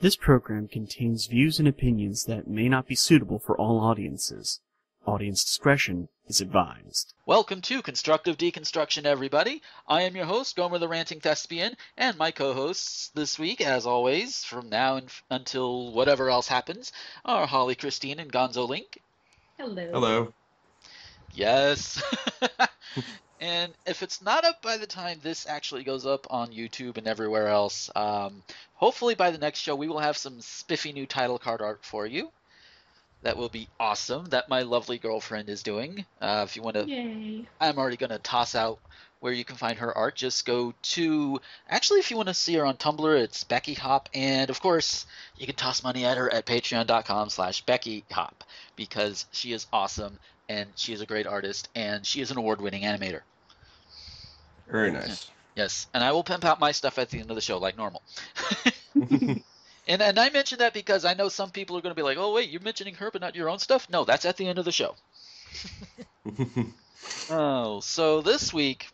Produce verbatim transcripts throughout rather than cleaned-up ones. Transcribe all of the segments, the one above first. This program contains views and opinions that may not be suitable for all audiences. Audience discretion is advised. Welcome to Constructive Deconstruction, everybody. I am your host, Gomer the Ranting Thespian, and my co-hosts this week, as always, from now and f until whatever else happens, are Holly Christine and GonzoLink. Hello. Hello. Yes. And if it's not up by the time this actually goes up on YouTube and everywhere else, um, hopefully by the next show we will have some spiffy new title card art for you. That will be awesome. That my lovely girlfriend is doing. Uh, if you want to, Yay. I'm already going to toss out where you can find her art. Just go to, actually if you want to see her on Tumblr, it's Becky Hop. And of course, you can toss money at her at patreon.com slash Becky Hop because she is awesome. And she is a great artist, and she is an award-winning animator. Very nice. Yes, and I will pimp out my stuff at the end of the show like normal. and, and I mention that because I know some people are going to be like, oh, wait, you're mentioning her but not your own stuff? No, that's at the end of the show. Oh, so this week,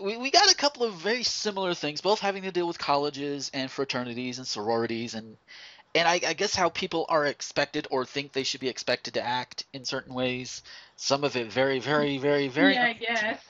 we, we got a couple of very similar things, both having to deal with colleges and fraternities and sororities and And I, I guess how people are expected or think they should be expected to act in certain ways. Some of it very, very, very, very... Yeah, I guess.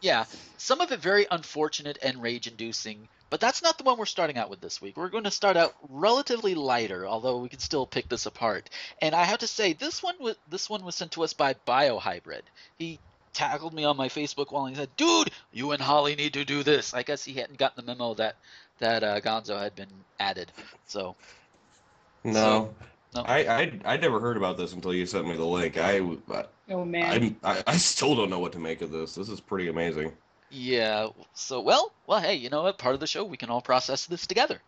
Yeah. Some of it very unfortunate and rage-inducing. But that's not the one we're starting out with this week. We're going to start out relatively lighter, although we can still pick this apart. And I have to say, this one was, this one was sent to us by BioHybrid. He tackled me on my Facebook wall and he said, dude, you and Holly need to do this. I guess he hadn't gotten the memo that, that uh, Gonzo had been added. So... No, so, no. I, I I never heard about this until you sent me the link. I, I oh man, I, I, I still don't know what to make of this. This is pretty amazing. Yeah. So well, well, hey, you know what? Part of the show we can all process this together.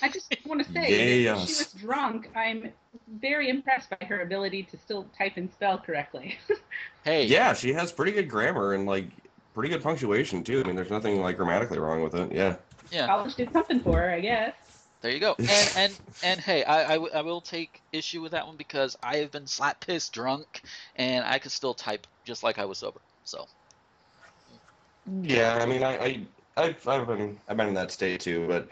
I just want to say, yes. She was drunk. I'm very impressed by her ability to still type and spell correctly. Hey. Yeah, she has pretty good grammar and like pretty good punctuation too. I mean, there's nothing like grammatically wrong with it. Yeah. Yeah. College did something for her, I guess. There you go. And and, and hey, I, I, w I will take issue with that one because I have been slap pissed drunk and I could still type just like I was sober. So. Yeah, I mean, I, I, I've, I've, been, I've been in that state too, but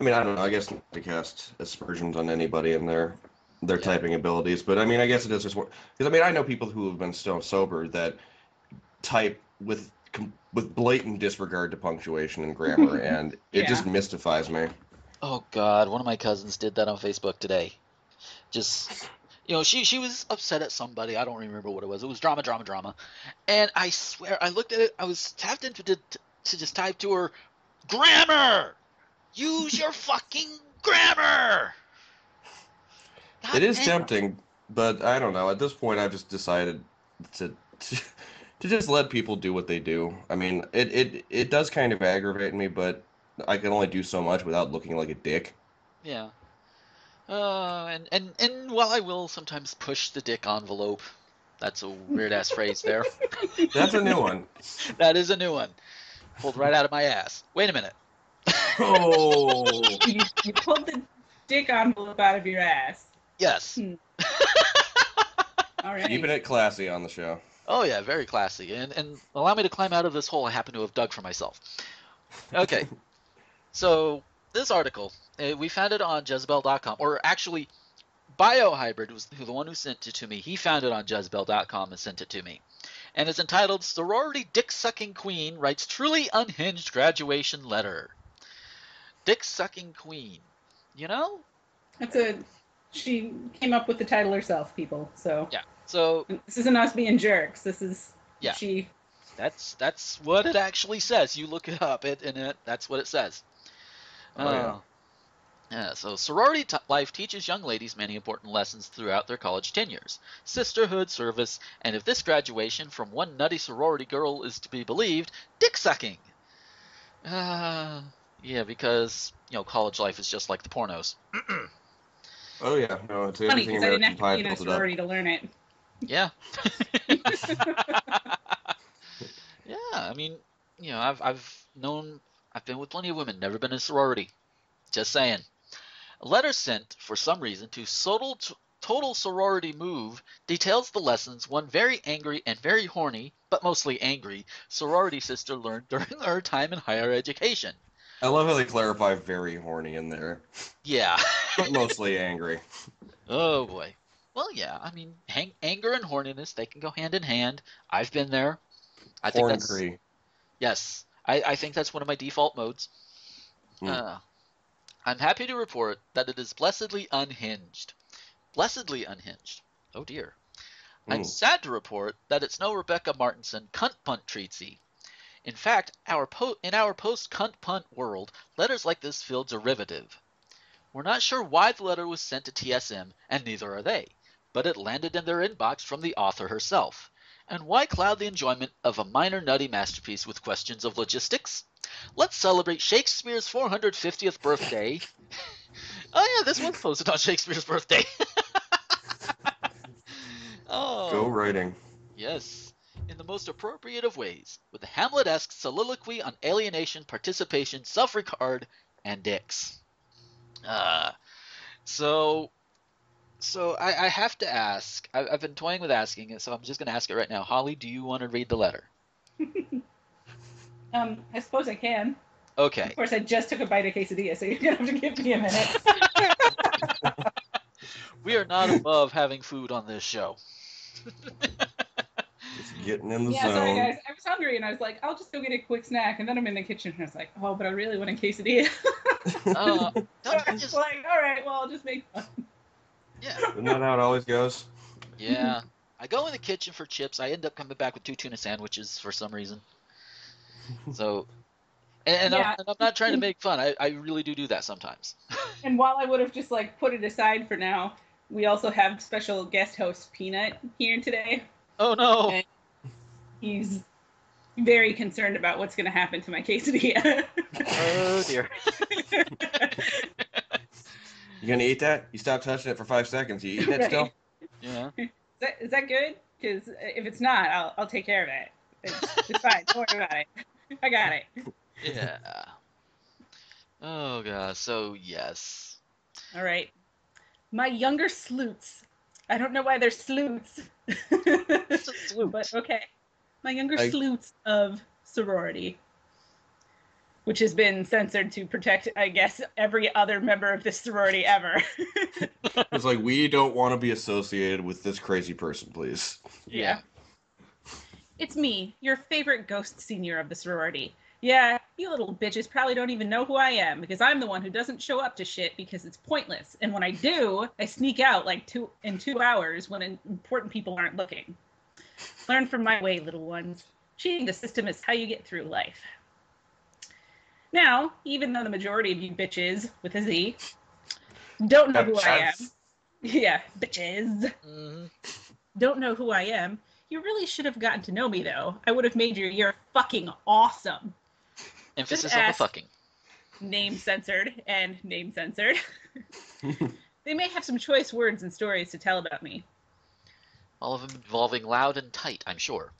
I mean, I don't know. I guess not to cast aspersions on anybody in their, their yeah. typing abilities, but I mean, I guess it is just because I mean, I know people who have been so sober that type with, with blatant disregard to punctuation and grammar, and yeah. it just mystifies me. Oh, God, one of my cousins did that on Facebook today. Just, you know, she, she was upset at somebody. I don't remember what it was. It was drama, drama, drama. And I swear, I looked at it. I was tapped into to, to just type to her, grammar! Use your fucking grammar! God, it is man. tempting, but I don't know. At this point, I've just decided to... to to just let people do what they do. I mean, it, it, it does kind of aggravate me, but... I can only do so much without looking like a dick. Yeah. Uh, and, and, and while I will sometimes push the dick envelope, that's a weird-ass phrase there. That's a new one. That is a new one. Pulled right out of my ass. Wait a minute. Oh. you, you pulled the dick envelope out of your ass. Yes. Hmm. All right. Keeping it classy on the show. Oh, yeah, very classy. And, and allow me to climb out of this hole I happen to have dug for myself. Okay. So this article, we found it on Jezebel dot com, or actually BioHybrid was the one who sent it to me. He found it on Jezebel dot com and sent it to me. And it's entitled, Sorority Dick-Sucking Queen Writes Truly Unhinged Graduation Letter. Dick-Sucking Queen. You know? That's a, she came up with the title herself, people. So yeah. So this isn't us being jerks. This is yeah. she. That's, that's what it actually says. You look it up, it, and it, that's what it says. Oh, yeah. Yeah, so sorority t life teaches young ladies many important lessons throughout their college tenures. Sisterhood, service, and if this graduation from one nutty sorority girl is to be believed, dick-sucking. Uh, yeah, because, you know, college life is just like the pornos. Oh, yeah. No, it's funny, because I didn't have to be in a sorority to learn it. Yeah. Yeah, I mean, you know, I've, I've known... I've been with plenty of women, never been in a sorority. Just saying. A letter sent, for some reason, to Total, Total Sorority Move details the lessons one very angry and very horny, but mostly angry, sorority sister learned during her time in higher education. I love how they clarify very horny in there. Yeah. But mostly angry. Oh, boy. Well, yeah. I mean, hang, anger and horniness, they can go hand in hand. I've been there. I think that's, yes. I, I think that's one of my default modes. Mm. Uh, I'm happy to report that it is blessedly unhinged. Blessedly unhinged. Oh, dear. Mm. I'm sad to report that it's no Rebecca Martinson cunt-punt treatsy. In fact, our po in our post-cunt-punt world, letters like this feel derivative. We're not sure why the letter was sent to T S M, and neither are they, but it landed in their inbox from the author herself. And why cloud the enjoyment of a minor nutty masterpiece with questions of logistics? Let's celebrate Shakespeare's four hundred fiftieth birthday. Oh yeah, this one's posted on Shakespeare's birthday. Oh, go writing. Yes. In the most appropriate of ways, with a Hamlet-esque soliloquy on alienation, participation, self-regard, and dicks. Uh, so so I, I have to ask. I, I've been toying with asking it, so I'm just going to ask it right now. Holly, do you want to read the letter? um, I suppose I can. Okay. Of course, I just took a bite of quesadilla, so you're going to have to give me a minute. We are not above having food on this show. Just getting in the yeah, zone. Sorry guys, I was hungry and I was like, I'll just go get a quick snack, and then I'm in the kitchen and I was like, oh, but I really want a quesadilla. uh, so I was just... like, all right, well, I'll just make one. Yeah. Isn't that how it always goes? Yeah. I go in the kitchen for chips. I end up coming back with two tuna sandwiches for some reason. So, and, and, yeah. I'm, and I'm not trying to make fun. I, I really do do that sometimes. And while I would have just like put it aside for now, we also have special guest host Peanut here today. Oh no! And he's very concerned about what's going to happen to my quesadilla. Oh dear! You gonna eat that? You stopped touching it for five seconds. You eating it right. still? Yeah. Is that, is that good? Because if it's not, I'll I'll take care of it. It's, it's fine. Don't worry about it. I got it. Yeah. Oh god. So yes. All right. My younger sleuts. I don't know why they're sleuts. It's a sloot. But okay. My younger I... sleuts of sorority, which has been censored to protect, I guess, every other member of this sorority ever. It's like, we don't want to be associated with this crazy person, please. Yeah. It's me, your favorite ghost senior of the sorority. Yeah, you little bitches probably don't even know who I am, because I'm the one who doesn't show up to shit because it's pointless. And when I do, I sneak out like two in two hours when important people aren't looking. Learn from my way, little ones. Cheating the system is how you get through life. Now, even though the majority of you bitches, with a Z, don't know who I am. Yeah, bitches. Mm-hmm. Don't know who I am. You really should have gotten to know me, though. I would have made your year fucking awesome. Emphasis on the fucking. Name censored and name censored. They may have some choice words and stories to tell about me. All of them involving loud and tight, I'm sure.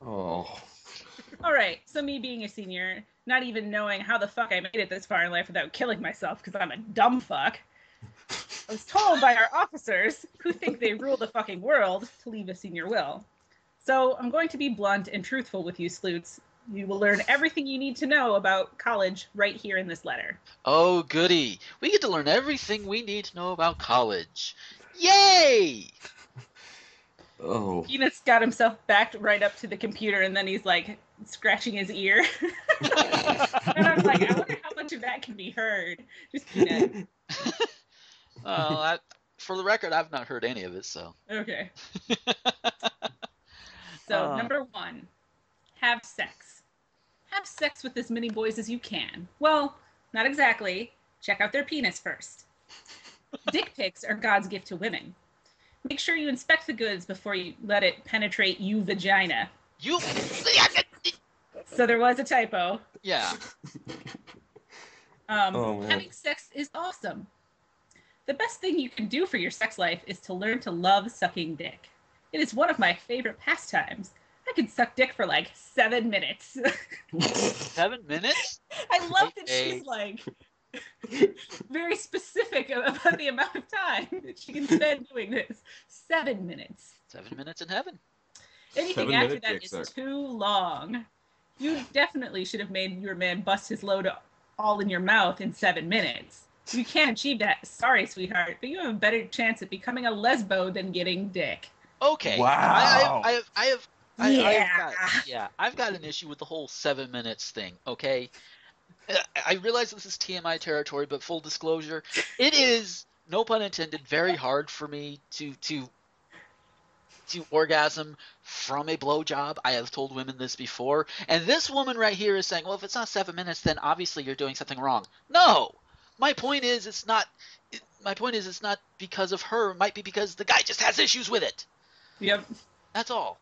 Oh. All right, so me being a senior, not even knowing how the fuck I made it this far in life without killing myself because I'm a dumb fuck, I was told by our officers, who think they rule the fucking world, to leave a senior will. So I'm going to be blunt and truthful with you, sleuts. You will learn everything you need to know about college right here in this letter. Oh, goody. We get to learn everything we need to know about college. Yay! Oh. Peanut's got himself backed right up to the computer, and then he's, like, scratching his ear. And I'm like, I wonder how much of that can be heard. Just Peanut. Well, I, for the record, I've not heard any of it, so. Okay. So, uh. number one. Have sex. Have sex with as many boys as you can. Well, not exactly. Check out their penis first. Dick pics are God's gift to women. Make sure you inspect the goods before you let it penetrate you vagina. You. So there was a typo. Yeah. Um, oh, having sex is awesome. The best thing you can do for your sex life is to learn to love sucking dick. It is one of my favorite pastimes. I could suck dick for like seven minutes. Seven minutes? I love that she's like very specific about the amount of time that she can spend doing this. Seven minutes. Seven minutes in heaven. Anything after that is too long. You definitely should have made your man bust his load all in your mouth in seven minutes. You can't achieve that. Sorry, sweetheart, but you have a better chance at becoming a lesbo than getting dick. Okay. Wow. I, I, I have, I have, I, yeah. I've got, yeah, I've got an issue with the whole seven minutes thing, okay? I realize this is T M I territory, but full disclosure, it is, no pun intended, very hard for me to to to orgasm from a blowjob. I have told women this before, and this woman right here is saying, well, if it's not seven minutes, then obviously you're doing something wrong. No! My point is it's not – my point is it's not because of her. It might be because the guy just has issues with it. Yep. That's all.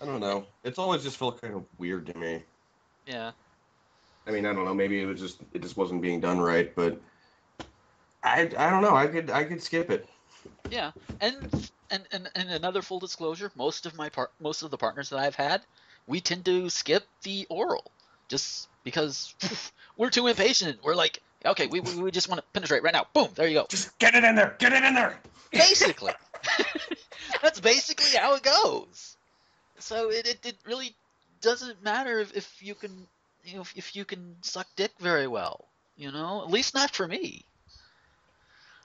I don't know. It's always just felt kind of weird to me. Yeah. I mean, I don't know. Maybe it was just it just wasn't being done right, but I I don't know. I could I could skip it. Yeah, and and and, and another full disclosure: most of my part, most of the partners that I've had, we tend to skip the oral just because we're too impatient. We're like, okay, we we just want to penetrate right now. Boom, there you go. Just get it in there. Get it in there. Basically, that's basically how it goes. So it it, it really doesn't matter if, if you can. You know, if, if you can suck dick very well, you know, at least not for me.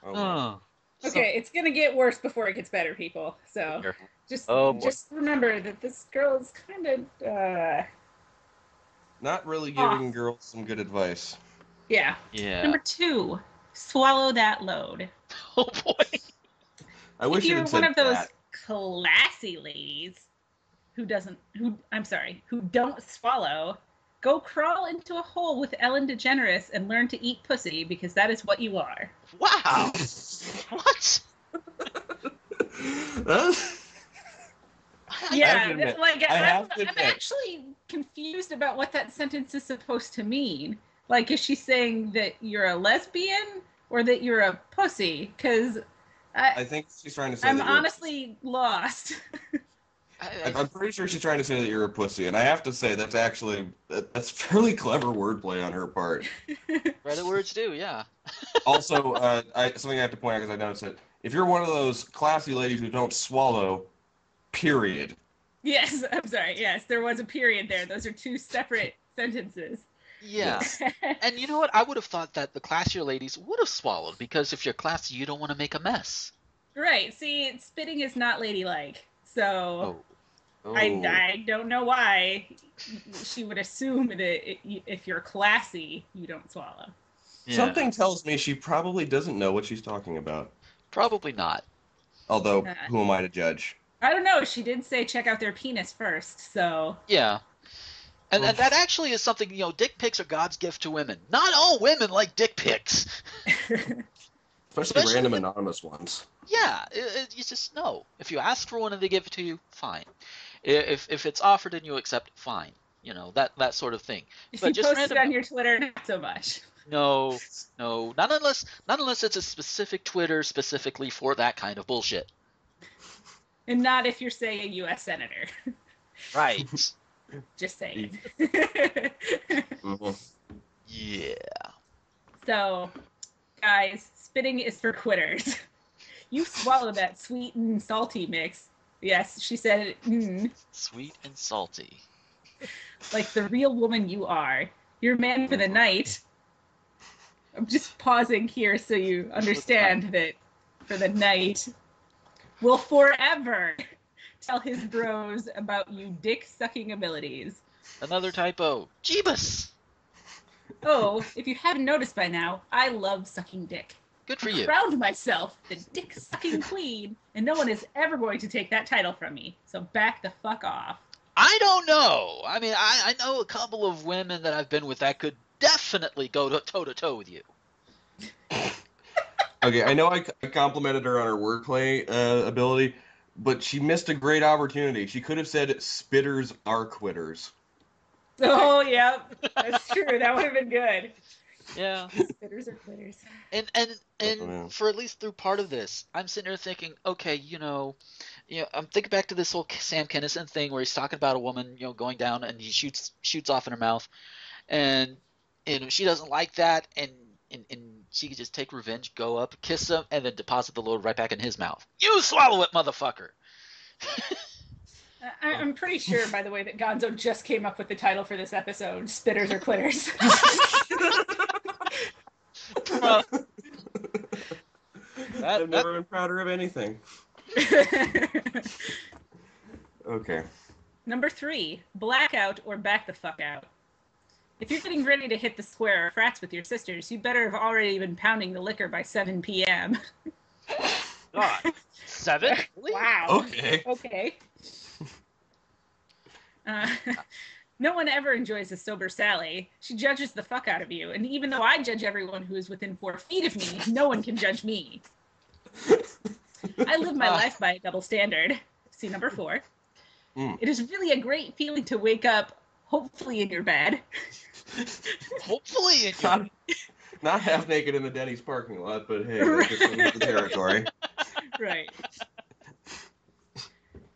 Oh, oh. Okay, so, it's gonna get worse before it gets better, people. So here. just oh, just remember that this girl is kind of uh, not really giving off. Girls some good advice. Yeah. Yeah. Number two, swallow that load. Oh boy. I wish if you're one of those that. classy ladies who doesn't, who I'm sorry, who don't swallow. Go crawl into a hole with Ellen DeGeneres and learn to eat pussy, because that is what you are. Wow. What? Yeah, it's like I I'm, I'm actually confused about what that sentence is supposed to mean. Like, is she saying that you're a lesbian or that you're a pussy? Because I, I think she's trying to say I'm that honestly lost. I, I, I'm pretty sure she's trying to say that you're a pussy, and I have to say that's actually that, that's fairly clever wordplay on her part. Right, the words do, yeah. Also, uh, I, something I have to point out because I noticed it: if you're one of those classy ladies who don't swallow, period. Yes, I'm sorry. Yes, there was a period there. Those are two separate sentences. Yeah, and you know what? I would have thought that the classier ladies would have swallowed, because if you're classy, you don't want to make a mess. Right. See, spitting is not ladylike. So. Oh. Oh. I, I don't know why she would assume that it, if you're classy, you don't swallow. Yeah. Something tells me she probably doesn't know what she's talking about. Probably not. Although, uh, who am I to judge? I don't know. She did say check out their penis first, so... Yeah. And, and that actually is something, you know, dick pics are God's gift to women. Not all women like dick pics. Especially, Especially random when, anonymous ones. Yeah. It, it, you just know. If you ask for one and they give it to you, fine. If if it's offered and you accept it, fine. You know, that that sort of thing. If but you just post random... it on your Twitter, not so much. No, no. Not unless not unless it's a specific Twitter specifically for that kind of bullshit. And not if you're, say, a U S senator. Right. Just saying. Yeah. So, guys, spitting is for quitters. You swallow that sweet and salty mix. Yes, she said mm. Sweet and salty. Like the real woman you are. You're man for the night. I'm just pausing here so you understand that for the night will forever tell his bros about you dick-sucking abilities. Another typo. Jeebus! Oh, if you haven't noticed by now, I love sucking dick. Good for you. I crowned myself the dick-sucking queen, and no one is ever going to take that title from me. So back the fuck off. I don't know. I mean, I, I know a couple of women that I've been with that could definitely go to, toe-to-toe with you. Okay, I know I, I complimented her on her wordplay uh, ability, but she missed a great opportunity. She could have said, spitters are quitters. Oh, yeah. That's true. That would have been good. Yeah. Spitters are quitters. And and and oh, for at least through part of this, I'm sitting here thinking, okay, you know, you know, I'm thinking back to this whole Sam Kinison thing where he's talking about a woman, you know, going down and he shoots shoots off in her mouth, and and she doesn't like that, and and, and she can just take revenge, go up, kiss him, and then deposit the load right back in his mouth. You swallow it, motherfucker. I, I'm pretty sure, by the way, that Gonzo just came up with the title for this episode, Spitters or Quitters. Well, that, I've never that... been prouder of anything. Okay. Number three, blackout or back the fuck out. If you're getting ready to hit the square or frats with your sisters, you better have already been pounding the liquor by seven p.m. God. Seven? Wow. Okay. Okay. Uh, no one ever enjoys a sober Sally. She judges the fuck out of you. And even though I judge everyone who is within four feet of me, no one can judge me. I live my uh. life by a double standard. See number four. Mm. It is really a great feeling to wake up, hopefully in your bed. Hopefully in your bed. Not half naked in the Denny's parking lot, but hey, that's just the territory. Right.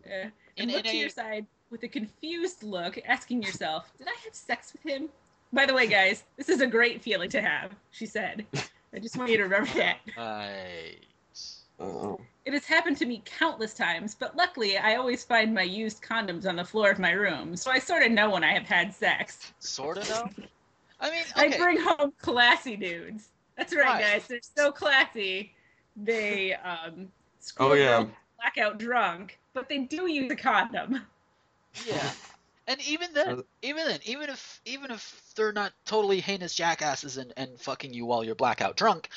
Yeah. And in, look in to a... your side with a confused look, asking yourself, did I have sex with him? By the way, guys, this is a great feeling to have, she said. I just want you to remember that. Right. Uh-oh. It has happened to me countless times, but luckily I always find my used condoms on the floor of my room, so I sort of know when I have had sex. Sort of know? I mean, okay. I bring home classy dudes. That's right, right, guys. They're so classy. They um, screw oh, yeah. blackout drunk, but they do use a condom. Yeah, and even then, even then, even if even if they're not totally heinous jackasses and, and fucking you while you're blackout drunk,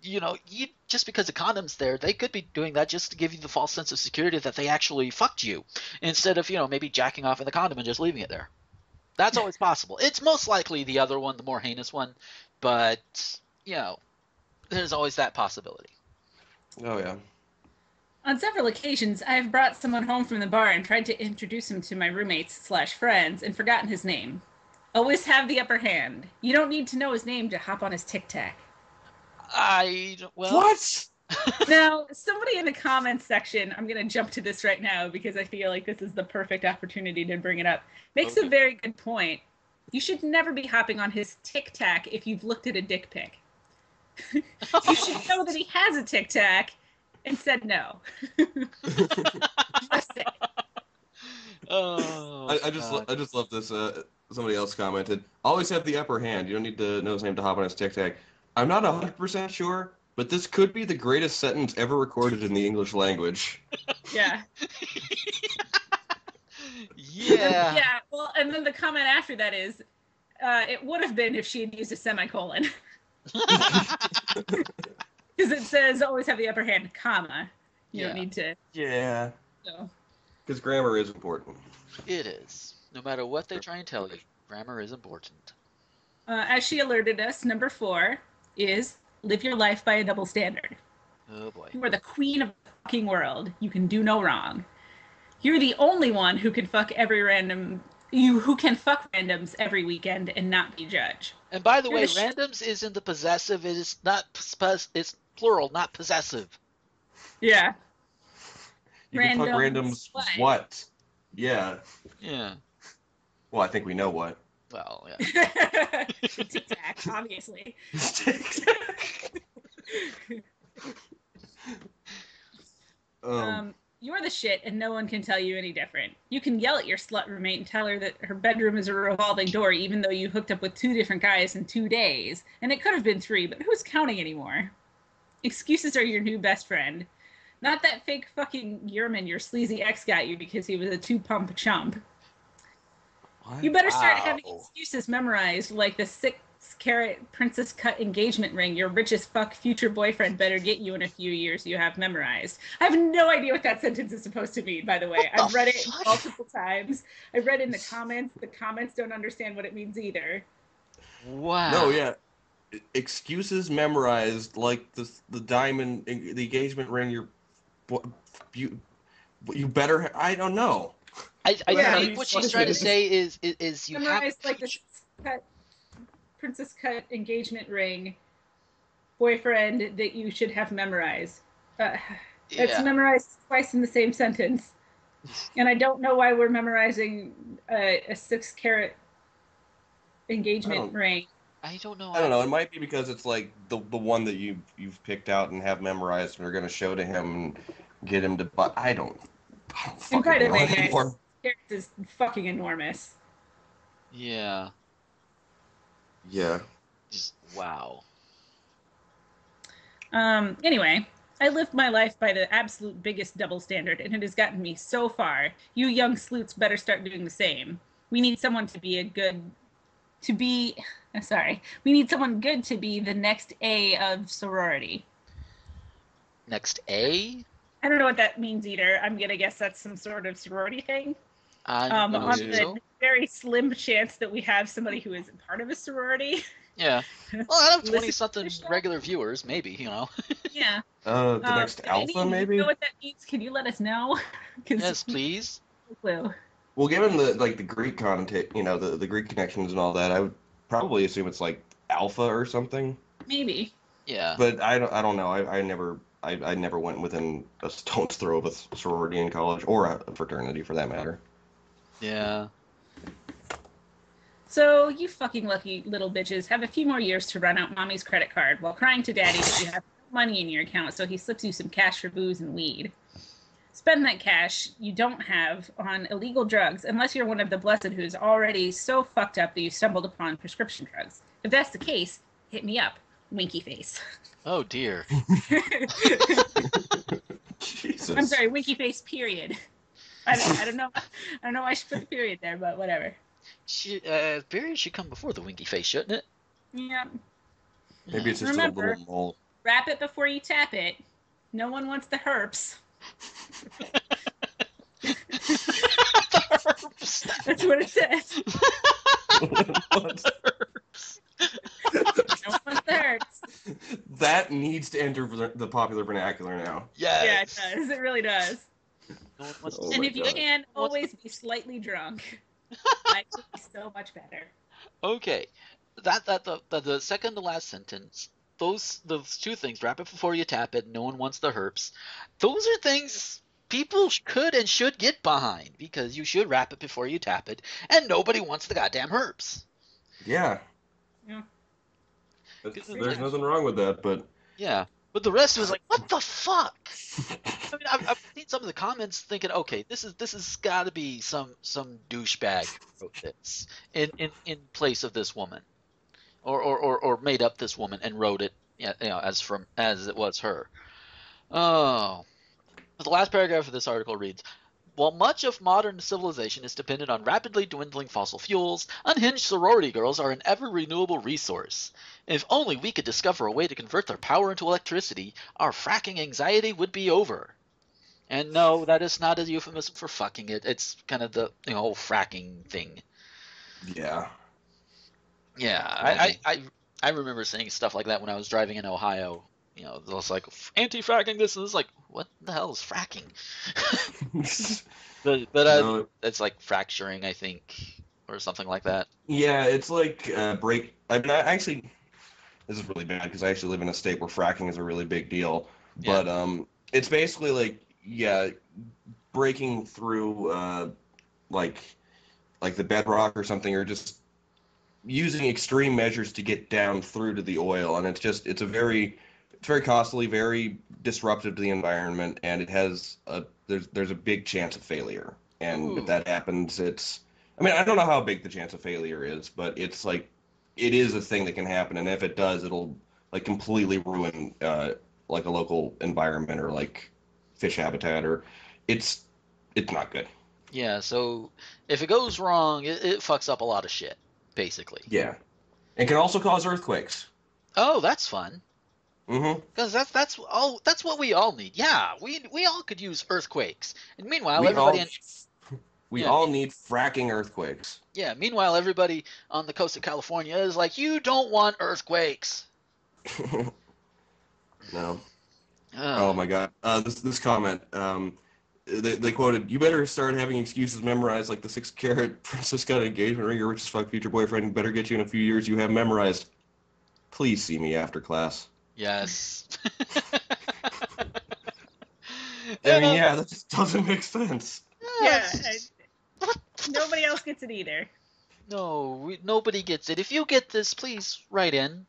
you know, you just because the condom's there, they could be doing that just to give you the false sense of security that they actually fucked you, instead of, you know, maybe jacking off in the condom and just leaving it there. That's always possible. It's most likely the other one, the more heinous one, but, you know, there's always that possibility. Oh, yeah. On several occasions, I have brought someone home from the bar and tried to introduce him to my roommates slash friends and forgotten his name. Always have the upper hand. You don't need to know his name to hop on his tic-tac. I, well... What? Now, somebody in the comments section, I'm going to jump to this right now because I feel like this is the perfect opportunity to bring it up, makes okay. a very good point. You should never be hopping on his tic-tac if you've looked at a dick pic. You should know that he has a tic-tac and said no. Just saying. Oh, I, I just I just love this. Uh, somebody else commented, always have the upper hand. You don't need to know his name to hop on his tic-tac. I'm not one hundred percent sure, but this could be the greatest sentence ever recorded in the English language. Yeah. Yeah. Yeah. Well, and then the comment after that is, uh, it would have been if she had used a semicolon. Because it says always have the upper hand, comma. You yeah. don't need to. Yeah. So. Because grammar is important. It is. No matter what they try and tell you, grammar is important. Uh, as she alerted us, number four is... live your life by a double standard. Oh, boy. You are the queen of the fucking world. You can do no wrong. You're the only one who can fuck every random... You who can fuck randoms every weekend and not be judged. And by the You're way, the randoms sh- is in the possessive. It is not... It's plural, not possessive. Yeah. You randoms can fuck randoms what? what? Yeah. Yeah. Well, I think we know what. Well, yeah. Tic-tac, obviously. um, um, you're the shit, and no one can tell you any different. You can yell at your slut roommate and tell her that her bedroom is a revolving door, even though you hooked up with two different guys in two days. And it could have been three, but who's counting anymore? Excuses are your new best friend. Not that fake fucking yearman your sleazy ex got you because he was a two-pump chump. What? You better start wow. having excuses memorized, like the six-carat princess-cut engagement ring your richest fuck future boyfriend better get you in a few years you have memorized. I have no idea what that sentence is supposed to mean, by the way. What I've the read it fuck? multiple times. I read in the comments. The comments don't understand what it means either. Wow. No, yeah. Excuses memorized, like the the diamond, the engagement ring your... You, you better... Ha- I don't know. I, I yeah, think what she's trying to say is, is, is you memorize, have... like the cut, princess cut engagement ring, boyfriend that you should have memorized. Uh, yeah. It's memorized twice in the same sentence. And I don't know why we're memorizing a, a six-carat engagement I don't, ring. I don't know. I don't know. It might be because it's like the the one that you, you've picked out and have memorized and are going to show to him and get him to... But I don't... I don't fucking Incredibly know anymore. Character is fucking enormous. Yeah. Yeah. Just wow. Um. Anyway, I live my life by the absolute biggest double standard, and it has gotten me so far. You young sleuths better start doing the same. We need someone to be a good, to be, I'm sorry, we need someone good to be the next A of sorority. Next A? I don't know what that means either. I'm going to guess that's some sort of sorority thing. I um, know. On the very slim chance that we have somebody who isn't part of a sorority. Yeah. Well, out of twenty-something regular viewers, maybe, you know. Yeah. Uh, the um, next Alpha, maybe? Do you know what that means? Can you let us know? Yes, please. Clue. Well, given the like the Greek content, you know, the, the Greek connections and all that, I would probably assume it's like Alpha or something. Maybe. Yeah. But I don't I don't know. I I never I I never went within a stone's throw of a sorority in college or a fraternity for that matter. Yeah. So you fucking lucky little bitches have a few more years to run out mommy's credit card while crying to daddy that you have no money in your account, so he slips you some cash for booze and weed. Spend that cash you don't have on illegal drugs unless you're one of the blessed who's already so fucked up that you stumbled upon prescription drugs. If that's the case, hit me up. Winky face. Oh, dear. Jesus. I'm sorry, winky face, period. I don't, I don't know I don't know why I should put the period there, but whatever. She, uh, period should come before the winky face, shouldn't it? Yeah. Maybe it's just Remember, a little mole. Wrap it before you tap it. No one wants the herps. That's what it says. That needs to enter the popular vernacular now. Yes. Yeah, it does. It really does. No oh and if you God. can, always be slightly drunk. That would be so much better. Okay. That, that the, the, the second to last sentence. Those those two things, wrap it before you tap it, no one wants the herps. Those are things people could and should get behind, because you should wrap it before you tap it, and nobody wants the goddamn herps. Yeah. Yeah. There's yeah. nothing wrong with that, but... Yeah, but the rest was like, what the fuck? I mean, I've, I've seen some of the comments thinking, okay, this is this has got to be some, some douchebag who wrote this in, in, in place of this woman. Or, or, or made up this woman and wrote it, you know, as from as it was her. Oh, the last paragraph of this article reads: while much of modern civilization is dependent on rapidly dwindling fossil fuels, unhinged sorority girls are an ever-renewable resource. If only we could discover a way to convert their power into electricity, our fracking anxiety would be over. And no, that is not a euphemism for fucking it. It's kind of the you know, whole fracking thing. Yeah. Yeah, I, I I remember seeing stuff like that when I was driving in Ohio. You know, it was like, anti-fracking this, and it's like, what the hell is fracking? but but uh, no. It's like fracturing, I think, or something like that. Yeah, it's like uh, break... I mean, I actually... This is really bad, because I actually live in a state where fracking is a really big deal. Yeah. But um, it's basically like, yeah, breaking through, uh, like, like the bedrock or something, or just... using extreme measures to get down through to the oil, and it's just it's a very it's very costly, very disruptive to the environment, and it has a there's there's a big chance of failure. And Ooh. if that happens, it's I mean, I don't know how big the chance of failure is, but it's like it is a thing that can happen, and if it does, it'll like completely ruin uh like a local environment or like fish habitat, or it's it's not good. Yeah, so if it goes wrong, it, it fucks up a lot of shit. Basically. Yeah. It can also cause earthquakes. Oh, that's fun. Mm-hmm. Because that's that's all that's what we all need. Yeah, we we all could use earthquakes. And meanwhile, we everybody all, in, we yeah, all need fracking earthquakes. Yeah. Meanwhile, everybody on the coast of California is like, you don't want earthquakes. No. Oh. oh my God. Uh, this this comment. Um, They, they quoted, you better start having excuses memorized like the six-carat Princess Cut engagement ring, your richest-fuck future boyfriend better get you in a few years you have memorized. Please see me after class. Yes. I mean, yeah, that just doesn't make sense. Yeah. I, nobody else gets it either. No, we, nobody gets it. If you get this, please write in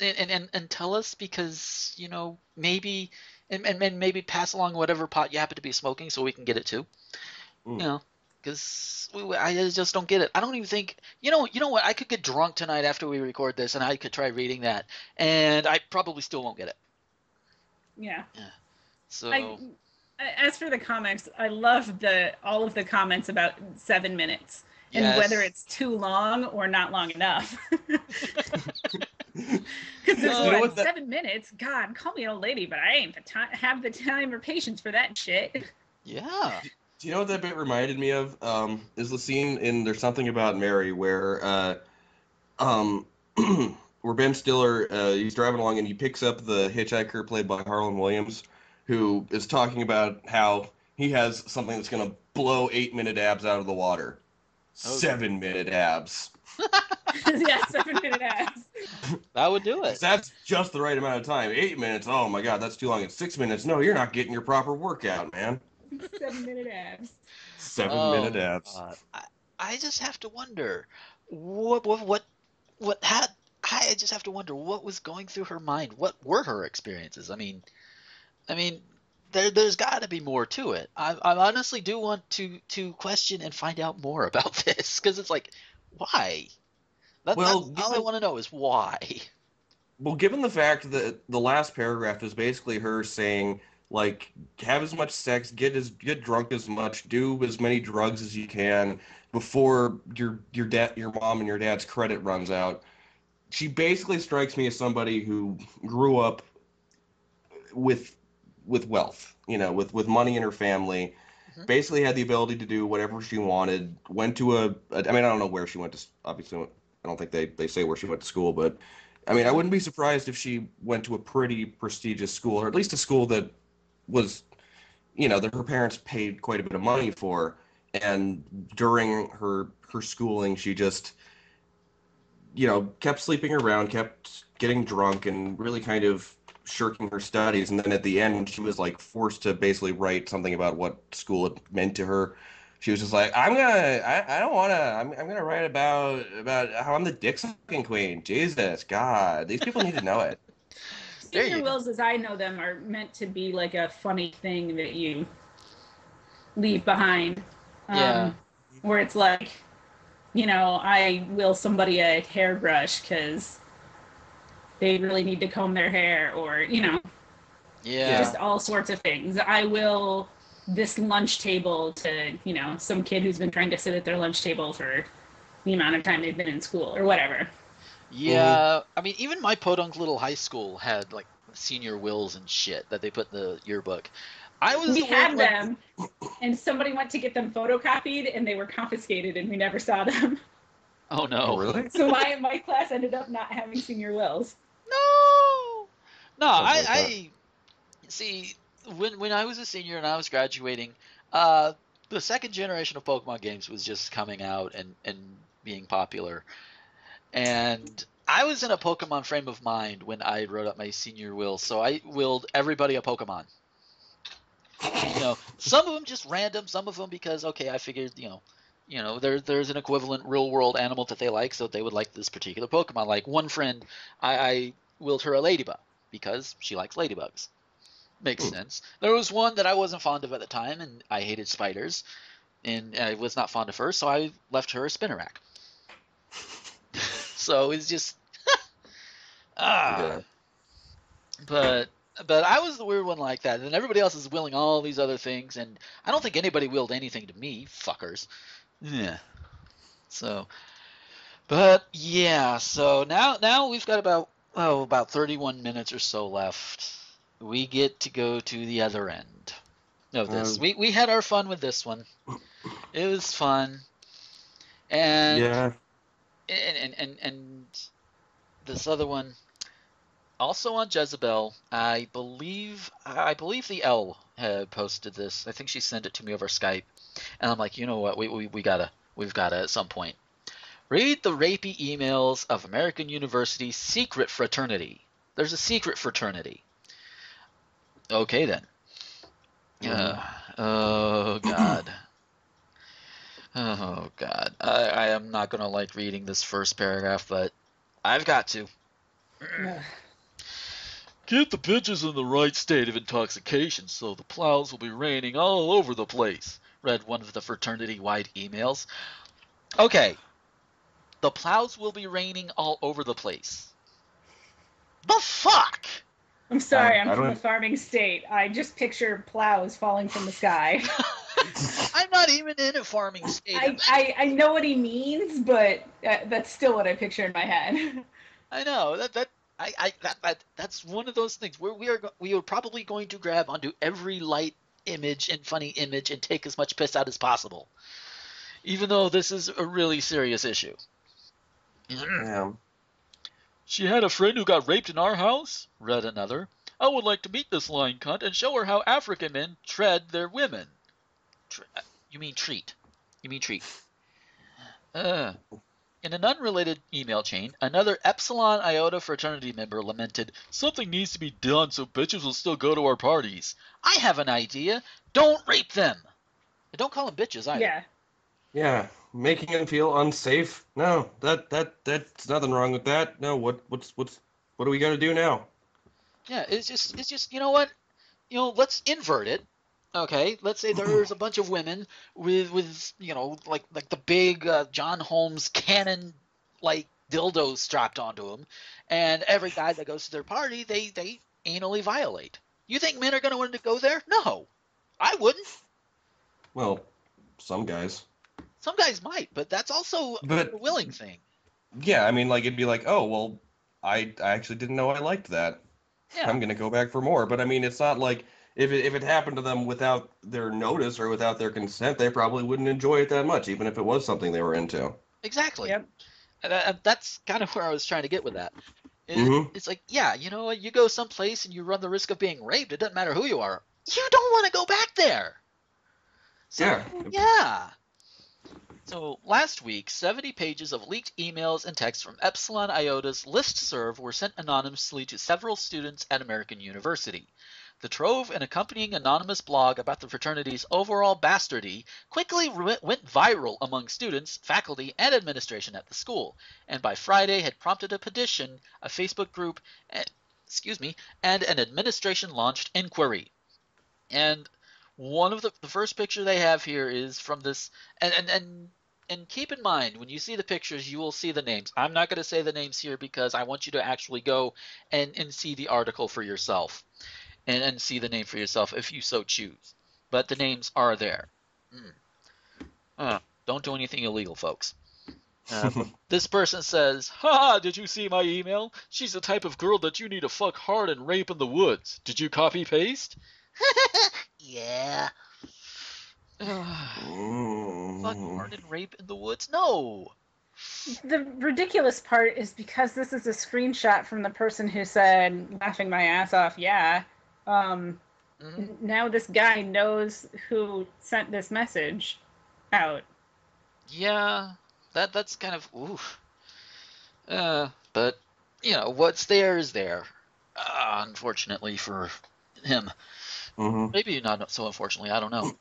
and, and, and tell us, because, you know, maybe... and, and, and maybe pass along whatever pot you happen to be smoking so we can get it too. Ooh. You know, because I just don't get it. I don't even think you know. You know what? I could get drunk tonight after we record this, and I could try reading that, and I probably still won't get it. Yeah. Yeah. So. I, as for the comics, I love the all of the comments about seven minutes and yes. whether it's too long or not long enough. Because there's uh, what, seven minutes. God, call me an old lady, but I ain't the time, have the time or patience for that shit. Yeah. Do you know what that bit reminded me of? Um, is the scene in There's Something About Mary where, uh, um, where Ben Stiller uh, he's driving along and he picks up the hitchhiker played by Harlan Williams, who is talking about how he has something that's gonna blow eight minute abs out of the water. Okay. Seven minute abs. Yeah, seven minute abs. That would do it. That's just the right amount of time. Eight minutes, oh my god, that's too long. It's six minutes. No, you're not getting your proper workout, man. Seven minute abs. Seven oh, minute abs. I, I just have to wonder what what what what had I just have to wonder what was going through her mind. What were her experiences? I mean I mean, there, there's got to be more to it. I, I honestly do want to, to question and find out more about this, because it's like, why? That, well, that, given, all I want to know is why. Well, given the fact that the last paragraph is basically her saying, like, have as much sex, get as get drunk as much, do as many drugs as you can before your your dad, your mom, and your dad's credit runs out. She basically strikes me as somebody who grew up with with wealth, you know, with, with money in her family, mm-hmm. basically had the ability to do whatever she wanted, went to a, a, I mean, I don't know where she went to, obviously, I don't think they, they say where she went to school, but, I mean, I wouldn't be surprised if she went to a pretty prestigious school, or at least a school that was, you know, that her parents paid quite a bit of money for, and during her, her schooling, she just, you know, kept sleeping around, kept getting drunk, and really kind of shirking her studies, and then at the end when she was like forced to basically write something about what school it meant to her, she was just like, I'm gonna I, I don't wanna I'm, I'm gonna write about about how I'm the dick sucking queen. Jesus, God, these people need to know it. Stephen Wills as I know them are meant to be like a funny thing that you leave behind, um, yeah. where it's like, you know, I will somebody a hairbrush because they really need to comb their hair, or, you know, yeah, just all sorts of things. I will this lunch table to, you know, some kid who's been trying to sit at their lunch table for the amount of time they've been in school or whatever. Yeah. I mean, even my podunk little high school had like senior wills and shit that they put in the yearbook. I was we had them like... and somebody went to get them photocopied and they were confiscated and we never saw them. Oh no. Really? So my, my class ended up not having senior wills. No, no, I, I see. When when I was a senior and I was graduating, uh, the second generation of Pokemon games was just coming out and, and being popular, and I was in a Pokemon frame of mind when I wrote up my senior will. So I willed everybody a Pokemon. You know, some of them just random, some of them because okay, I figured you know. You know, there, there's an equivalent real-world animal that they like, so they would like this particular Pokemon. Like one friend, I, I willed her a ladybug because she likes ladybugs. Makes Ooh. sense. There was one that I wasn't fond of at the time, and I hated spiders, and I was not fond of her, so I left her a Spinarak. So it's just... ah. Yeah. But... But I was the weird one like that, and everybody else is willing all these other things, and I don't think anybody willed anything to me, fuckers. Yeah. So, but yeah. So now, now we've got about oh about thirty-one minutes or so left. We get to go to the other end of this. Um, we we had our fun with this one. It was fun. And yeah. And and and, and this other one. Also on Jezebel, I believe I believe the L had posted this. I think she sent it to me over Skype, and I'm like, you know what? We we we gotta we've gotta at some point read the rapey emails of American University secret fraternity. There's a secret fraternity. Okay then. Uh, oh God. Oh God. I I am not gonna like reading this first paragraph, but I've got to. Get the bitches in the right state of intoxication so the plows will be raining all over the place, read one of the fraternity-wide emails. Okay. The plows will be raining all over the place. The fuck? I'm sorry, um, I'm from a farming state. I just picture plows falling from the sky. I'm not even in a farming state. I, I, I know what he means, but uh, that's still what I picture in my head. I know. That that I, I that, that that's one of those things where we are we are probably going to grab onto every light image and funny image and take as much piss out as possible. Even though this is a really serious issue. Yeah. She had a friend who got raped in our house, read another. I would like to meet this lying cunt and show her how African men tread their women. Tre you mean treat. You mean treat. Uh, in an unrelated email chain, another Epsilon Iota fraternity member lamented, something needs to be done so bitches will still go to our parties. I have an idea. Don't rape them. And don't call them bitches either. Yeah. Yeah, making them feel unsafe. No, that that that's nothing wrong with that. No, what what's what's what are we gonna do now? Yeah, it's just it's just you know what, you know, let's invert it. Okay, let's say there's a bunch of women with with you know like like the big uh, John Holmes cannon like dildos strapped onto them, and every guy that goes to their party they they anally violate. You think men are gonna want to go there? No, I wouldn't. Well, some guys. Some guys might, but that's also but, a willing thing. Yeah, I mean, like, it'd be like, oh, well, I, I actually didn't know I liked that. Yeah. I'm going to go back for more. But, I mean, it's not like if it, if it happened to them without their notice or without their consent, they probably wouldn't enjoy it that much, even if it was something they were into. Exactly. Yep. And, uh, that's kind of where I was trying to get with that. It, mm-hmm. It's like, yeah, you know, you go someplace and you run the risk of being raped. It doesn't matter who you are. You don't want to go back there. So, yeah. Yeah. So last week, seventy pages of leaked emails and texts from Epsilon Iota's listserv were sent anonymously to several students at American University. The trove and accompanying anonymous blog about the fraternity's overall bastardy quickly went viral among students, faculty, and administration at the school, and by Friday had prompted a petition, a Facebook group, and, excuse me, and an administration-launched inquiry. And one of the, the first picture they have here is from this, and, and and and keep in mind when you see the pictures, you will see the names. I'm not going to say the names here because I want you to actually go and and see the article for yourself, and and see the name for yourself if you so choose. But the names are there. Mm. Uh, don't do anything illegal, folks. Um, this person says, "Ha! Did you see my email? She's the type of girl that you need to fuck hard and rape in the woods. Did you copy paste?" Yeah. Ugh. Fuck hard and rape in the woods? No. The ridiculous part is because this is a screenshot from the person who said, laughing my ass off, yeah. Um, mm-hmm. Now this guy knows who sent this message out. Yeah. That That's kind of, oof. Uh, but, you know, what's there is there. Uh, unfortunately for him. Mm-hmm. Maybe not so unfortunately, I don't know.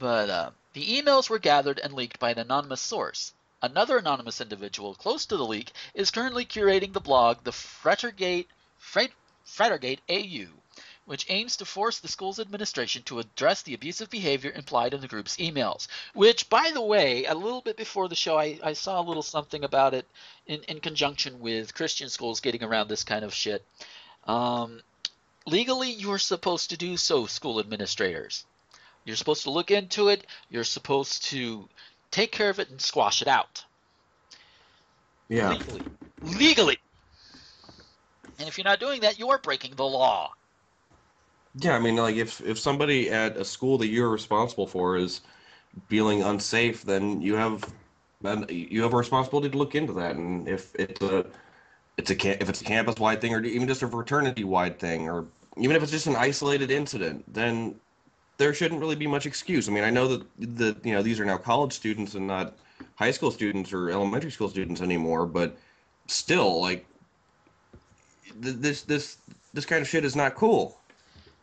But uh, the emails were gathered and leaked by an anonymous source. Another anonymous individual close to the leak is currently curating the blog, the Frettergate, Fret, Frettergate A U, which aims to force the school's administration to address the abusive behavior implied in the group's emails. Which, by the way, a little bit before the show, I, I saw a little something about it in, in conjunction with Christian schools getting around this kind of shit. Um... Legally, you're supposed to do so, school administrators. You're supposed to look into it. You're supposed to take care of it and squash it out. Yeah. Legally. Legally. And if you're not doing that, you are breaking the law. Yeah, I mean, like, if, if somebody at a school that you're responsible for is feeling unsafe, then you have, you have a responsibility to look into that. And if it's a... It's a, if it's a campus-wide thing or even just a fraternity-wide thing or even if it's just an isolated incident, then there shouldn't really be much excuse. I mean, I know that the, you know, these are now college students and not high school students or elementary school students anymore, but still, like, th this this this kind of shit is not cool.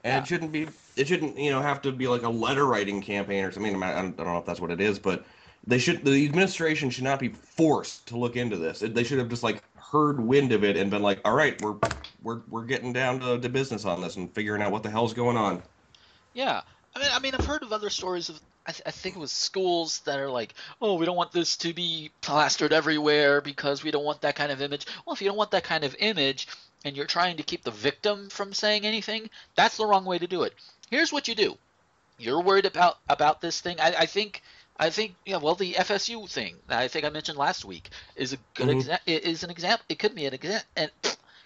And yeah. It shouldn't be, it shouldn't, you know, have to be like a letter-writing campaign or something. I mean, I don't know if that's what it is, but they should, the administration should not be forced to look into this. They should have just, like, heard wind of it and been like, all right, we're we're we're getting down to, to business on this and figuring out what the hell's going on. Yeah, I mean, I mean, I've heard of other stories of I, th I think it was schools that are like, oh, we don't want this to be plastered everywhere because we don't want that kind of image. Well, if you don't want that kind of image and you're trying to keep the victim from saying anything, that's the wrong way to do it. Here's what you do. You're worried about about this thing. I, I think I think yeah. Well, the F S U thing that I think I mentioned last week is a good mm-hmm. exa is an example. It could be an example and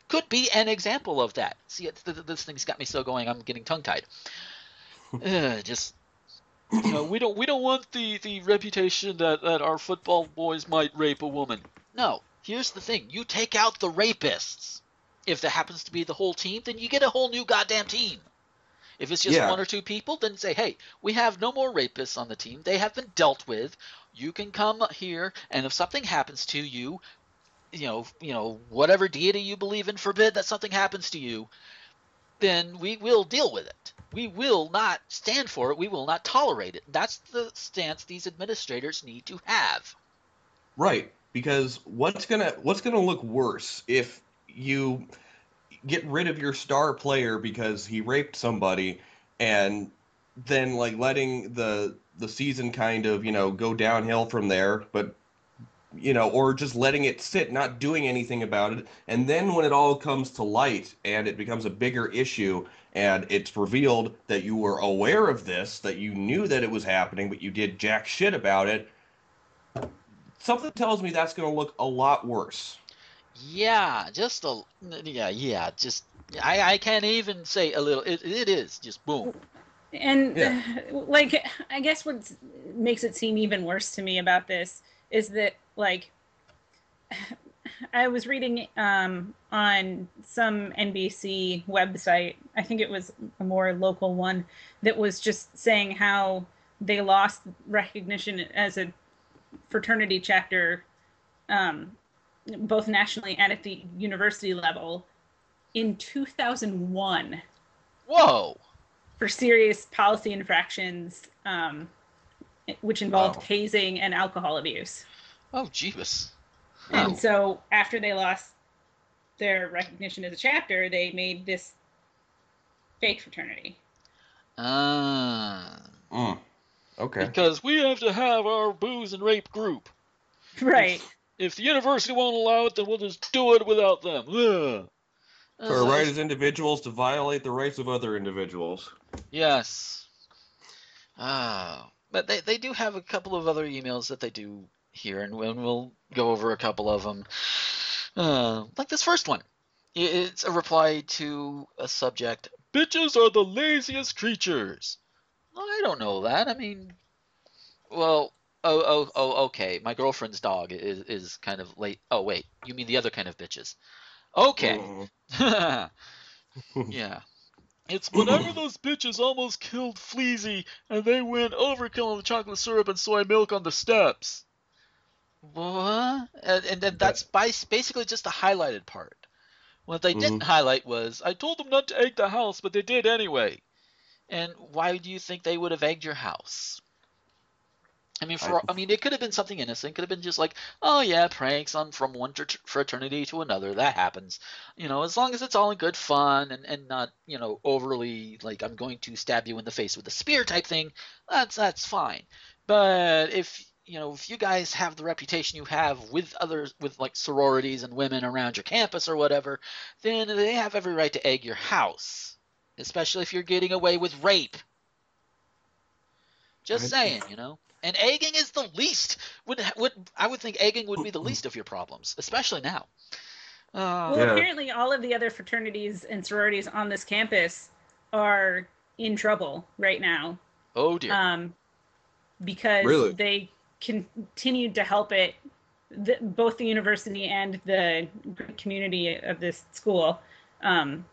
could be an example of that. See, it's, th this thing's got me so going. I'm getting tongue tied. Ugh, just. You know, we don't we don't want the, the reputation that, that our football boys might rape a woman. No, here's the thing. You take out the rapists. If that happens to be the whole team, then you get a whole new goddamn team. If it's just yeah. one or two people, then say, hey, we have no more rapists on the team. They have been dealt with. You can come here, and if something happens to you, you know, you know, whatever deity you believe in forbid that something happens to you, then we will deal with it. We will not stand for it. We will not tolerate it. That's the stance these administrators need to have. Right, because what's gonna what's gonna look worse if you get rid of your star player because he raped somebody, and then like letting the the season kind of you know go downhill from there, but you know, or just letting it sit, not doing anything about it, and then when it all comes to light and it becomes a bigger issue. And it's revealed that you were aware of this, that you knew that it was happening, but you did jack shit about it. Something tells me that's going to look a lot worse. Yeah, just a yeah, yeah, just I, I can't even say a little. It, it is just boom. And yeah. uh, like, I guess what makes it seem even worse to me about this is that like. I was reading um, on some N B C website, I think it was a more local one, that was just saying how they lost recognition as a fraternity chapter, um, both nationally and at the university level, in two thousand one. Whoa! For serious policy infractions, um, which involved wow. hazing and alcohol abuse. Oh, jeebus. And so after they lost their recognition as a chapter, they made this fake fraternity. Ah. Uh, mm. Okay. Because we have to have our booze and rape group. Right. If, if the university won't allow it, then we'll just do it without them. Ugh. For a right as individuals to violate the rights of other individuals. Yes. Ah. Oh. But they, they do have a couple of other emails that they do here, and we'll go over a couple of them. Uh, like this first one. It's a reply to a subject. Bitches are the laziest creatures. Well, I don't know that. I mean, well, oh, oh, oh, okay. My girlfriend's dog is, is kind of late. Oh, wait. You mean the other kind of bitches. Okay. Oh. Yeah. It's whenever those bitches almost killed Fleazy, and they went overkill on the chocolate syrup and soy milk on the steps. What? And, and then that's by basically just the highlighted part. What they mm-hmm. didn't highlight was, I told them not to egg the house, but they did anyway. And why do you think they would have egged your house? I mean, for I, I mean, it could have been something innocent. Could have been just like, oh yeah, pranks on from one fraternity to another. That happens, you know. As long as it's all in good fun and and not, you know, overly like I'm going to stab you in the face with a spear type thing. That's that's fine. But if you know, if you guys have the reputation you have with others, with like sororities and women around your campus or whatever, then they have every right to egg your house, especially if you're getting away with rape. Just saying, you know. And egging is the least. Would would I would think egging would be the least of your problems, especially now. Uh, well, yeah. Apparently all of the other fraternities and sororities on this campus are in trouble right now. Oh dear. Um, because really? they. continued to help it, the, both the university and the community of this school um,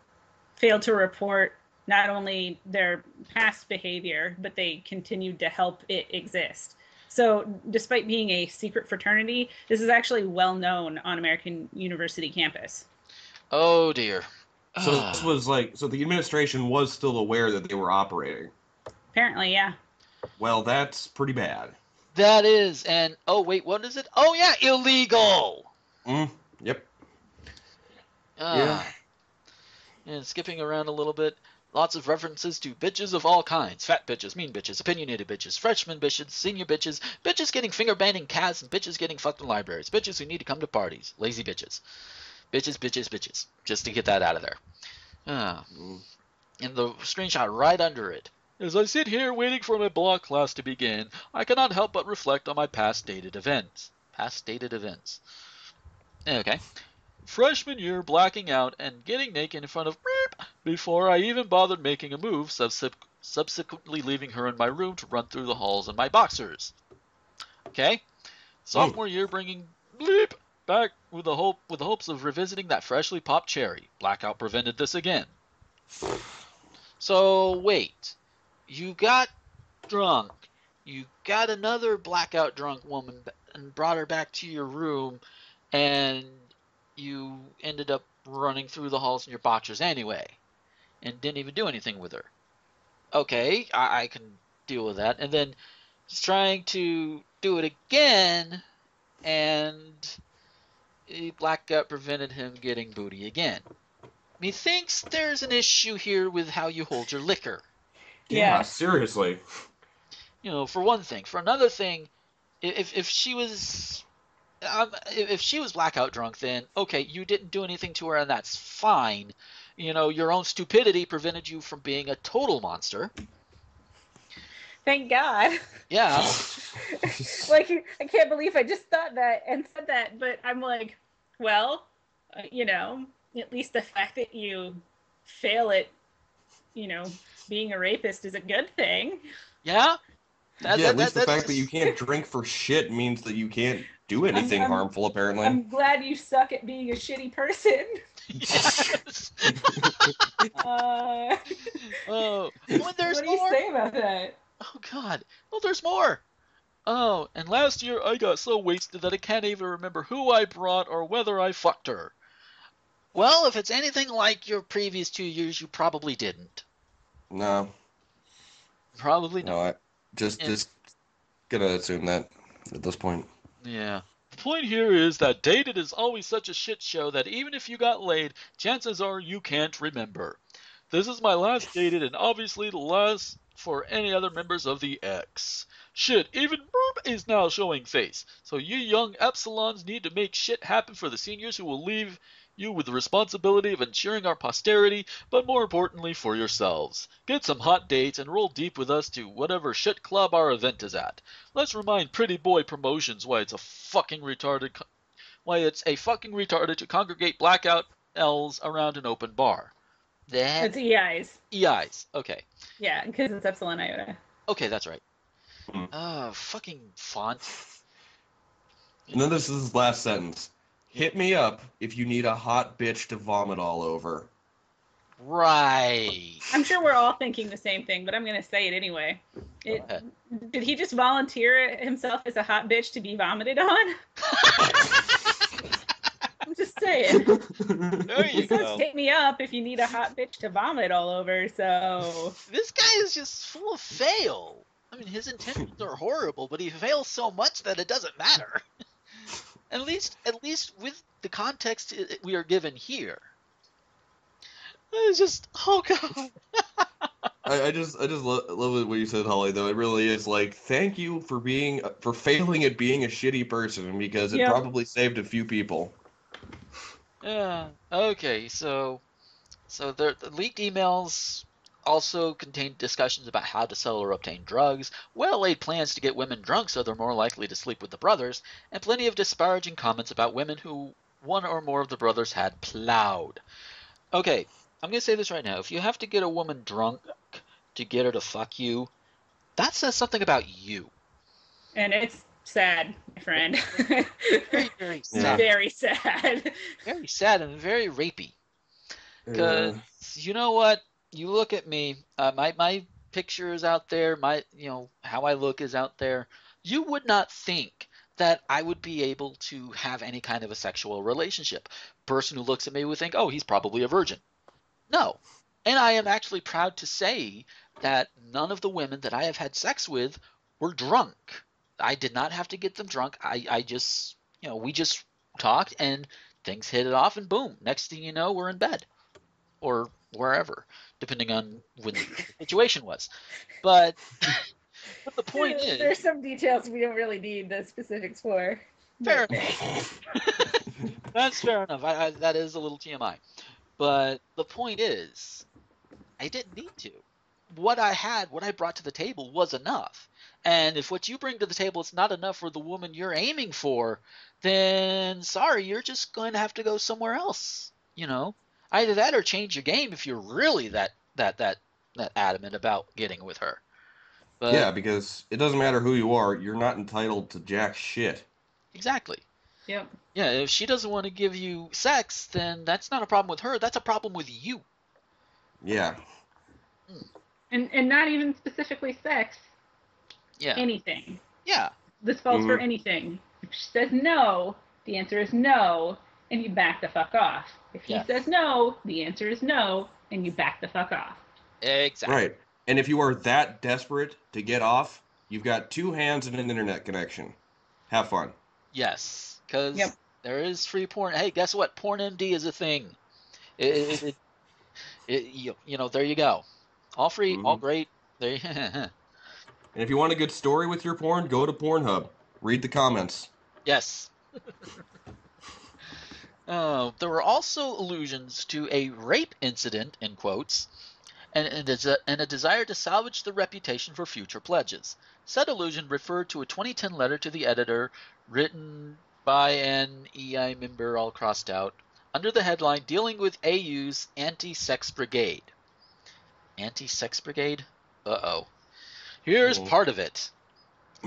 failed to report not only their past behavior, but they continued to help it exist. So despite being a secret fraternity, this is actually well known on American University campus. Oh dear. So uh. this was like, so the administration was still aware that they were operating? Apparently, yeah. Well, that's pretty bad. That is, and oh wait, what is it? Oh yeah, illegal. Mm, yep. Uh, yeah. and skipping around a little bit, lots of references to bitches of all kinds. Fat bitches, mean bitches, opinionated bitches, freshman bitches, senior bitches, bitches getting finger banged in cats, and bitches getting fucked in libraries, bitches who need to come to parties, lazy bitches. Bitches, bitches, bitches. Just to get that out of there. Uh, and the screenshot right under it. As I sit here waiting for my block class to begin, I cannot help but reflect on my past dated events. Past dated events. Okay. Freshman year blacking out and getting naked in front of beep before I even bothered making a move, subse subsequently leaving her in my room to run through the halls in my boxers. Okay? Sophomore Ooh. year bringing bleep back with the hope with the hopes of revisiting that freshly popped cherry. Blackout prevented this again. So wait. You got drunk. You got another blackout drunk woman and brought her back to your room, and you ended up running through the halls in your boxers anyway and didn't even do anything with her. Okay, I, I can deal with that. And then she's trying to do it again, and blackout prevented him getting booty again. Methinks there's an issue here with how you hold your liquor. Yeah. yeah, seriously. You know, for one thing. For another thing, if if she was, um, if she was blackout drunk, then okay, you didn't do anything to her, and that's fine. You know, your own stupidity prevented you from being a total monster. Thank God. Yeah. Like, I can't believe I just thought that and said that, but I'm like, well, you know, at least the fact that you fail it, you know, being a rapist is a good thing. Yeah? That, yeah, that, at least that, the that, fact that you can't drink for shit means that you can't do anything I'm, I'm, harmful, apparently. I'm glad you suck at being a shitty person. Yes! uh, oh, well, there's what do you more? say about that? Oh, God. Well, there's more! Oh, and last year I got so wasted that I can't even remember who I brought or whether I fucked her. Well, if it's anything like your previous two years, you probably didn't. No. Probably not. No, I just, and, just gonna assume that at this point. Yeah. The point here is that dated is always such a shit show that even if you got laid, chances are you can't remember. This is my last dated and obviously the last for any other members of the X. Shit, even burp is now showing face. So you young Epsilons need to make shit happen for the seniors who will leave you with the responsibility of ensuring our posterity, but more importantly for yourselves. Get some hot dates and roll deep with us to whatever shit club our event is at. Let's remind pretty boy promotions why it's a fucking retarded co why it's a fucking retarded to congregate blackout L's around an open bar. That it's E Is. E Is. Okay. Yeah, because it's Epsilon Iota. Okay, that's right. Oh, uh, fucking font. And then this is his last sentence. Hit me up if you need a hot bitch to vomit all over. Right. I'm sure we're all thinking the same thing, but I'm going to say it anyway. It, did he just volunteer himself as a hot bitch to be vomited on? I'm just saying. There you go. Hit me up if you need a hot bitch to vomit all over, so... This guy is just full of fail. I mean, his intentions are horrible, but he fails so much that it doesn't matter. At least, at least with the context we are given here, it's just oh god. I, I just, I just lo love what you said, Holly. Though it really is like, thank you for being, for failing at being a shitty person because it yep. probably saved a few people. Yeah. Okay. So, so the, the leaked emails also contained discussions about how to sell or obtain drugs, well-laid plans to get women drunk so they're more likely to sleep with the brothers, and plenty of disparaging comments about women who one or more of the brothers had plowed. Okay, I'm going to say this right now. If you have to get a woman drunk to get her to fuck you, that says something about you. And it's sad, my friend. Very, very sad. Very sad. Very sad and very rapey. Because, uh. you know what? You look at me, uh, my, my picture is out there, my, you know, how I look is out there. You would not think that I would be able to have any kind of a sexual relationship. Person who looks at me would think, oh, he's probably a virgin. No. And I am actually proud to say that none of the women that I have had sex with were drunk. I did not have to get them drunk. I, I just, you know, we just talked and things hit it off and boom. Next thing you know, we're in bed. Or wherever, depending on when the situation was. But, but the point there's, is... There's some details we don't really need the specifics for. Fair enough. That's fair enough. I, I, that is a little T M I. But the point is, I didn't need to. What I had, what I brought to the table was enough. And if what you bring to the table is not enough for the woman you're aiming for, then sorry, you're just going to have to go somewhere else. You know, either that or change your game if you're really that that that that adamant about getting with her. But, yeah, because it doesn't matter who you are, you're not entitled to jack shit. Exactly. Yeah. Yeah. If she doesn't want to give you sex, then that's not a problem with her. That's a problem with you. Yeah. Mm. And and not even specifically sex. Yeah. Anything. Yeah. This falls mm-hmm. for anything. If she says no, the answer is no, and you back the fuck off. If he yeah. says no, the answer is no, and you back the fuck off. Exactly. Right. And if you are that desperate to get off, you've got two hands and an internet connection. Have fun. Yes, because yep. there is free porn. Hey, guess what? Porn M D is a thing. It, it, it, it, you, you know, there you go. All free, mm-hmm. all great. There you And if you want a good story with your porn, go to Pornhub. Read the comments. Yes. uh, there were also allusions to a rape incident, in quotes, and, and, a, and a desire to salvage the reputation for future pledges. Said allusion referred to a twenty ten letter to the editor written by an E I member, all crossed out, under the headline, Dealing with A U's Anti-Sex Brigade. Anti-Sex Brigade? Uh-oh. Here's oh. part of it.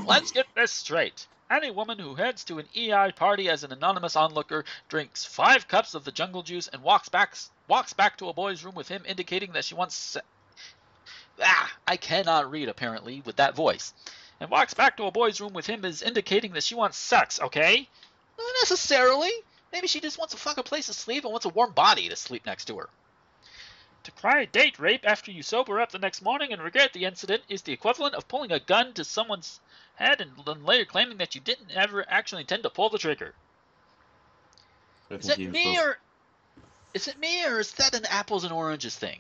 Let's get this straight. Any woman who heads to an E I party as an anonymous onlooker drinks five cups of the jungle juice and walks back walks back to a boy's room with him, indicating that she wants sex. Ah, I cannot read, apparently, with that voice. And walks back to a boy's room with him is indicating that she wants sex, okay? Not necessarily. Maybe she just wants a fucking place to sleep and wants a warm body to sleep next to her. To cry date rape after you sober up the next morning and regret the incident is the equivalent of pulling a gun to someone's head and then later claiming that you didn't ever actually intend to pull the trigger. Is it me or... Is it me or is that an apples and oranges thing?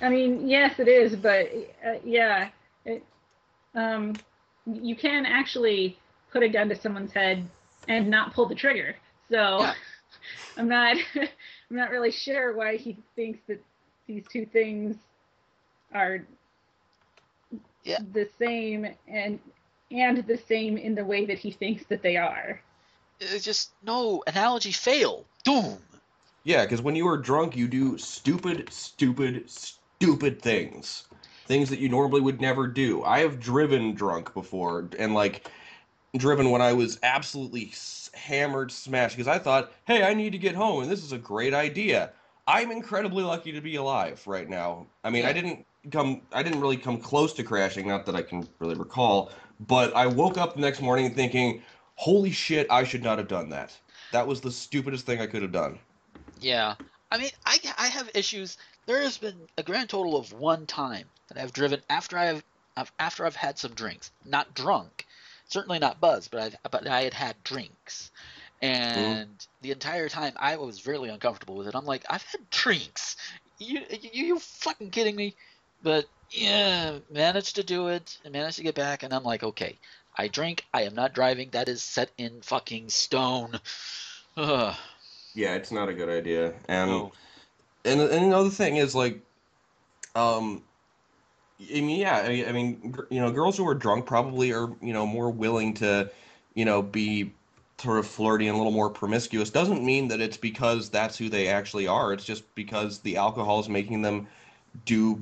I mean, yes, it is, but uh, yeah, it, um, you can actually put a gun to someone's head and not pull the trigger. So yeah. I'm not, I'm not really sure why he thinks that these two things are yeah. the same and and the same in the way that he thinks that they are. It's just no analogy fail. Doom. Yeah, because when you are drunk, you do stupid, stupid, stupid. Stupid things. Things that you normally would never do. I have driven drunk before, and like driven when I was absolutely hammered, smashed, because I thought, hey, I need to get home, and this is a great idea. I'm incredibly lucky to be alive right now. I mean, I didn't come, I didn't really come close to crashing, not that I can really recall, but I woke up the next morning thinking, holy shit, I should not have done that. That was the stupidest thing I could have done. Yeah. I mean, I, I have issues. There has been a grand total of one time that I've driven after I've after I've had some drinks, not drunk, certainly not buzzed, but I but I had had drinks, and mm. the entire time I was really uncomfortable with it. I'm like, I've had drinks, you you, you fucking kidding me? But yeah, managed to do it and managed to get back, and I'm like, okay, I drink, I am not driving. That is set in fucking stone. Ugh. Yeah, it's not a good idea, and. No. And, and another thing is, like, um, I mean, yeah, I mean, I mean, you know, girls who are drunk probably are, you know, more willing to, you know, be sort of flirty and a little more promiscuous. Doesn't mean that it's because that's who they actually are. It's just because the alcohol is making them do,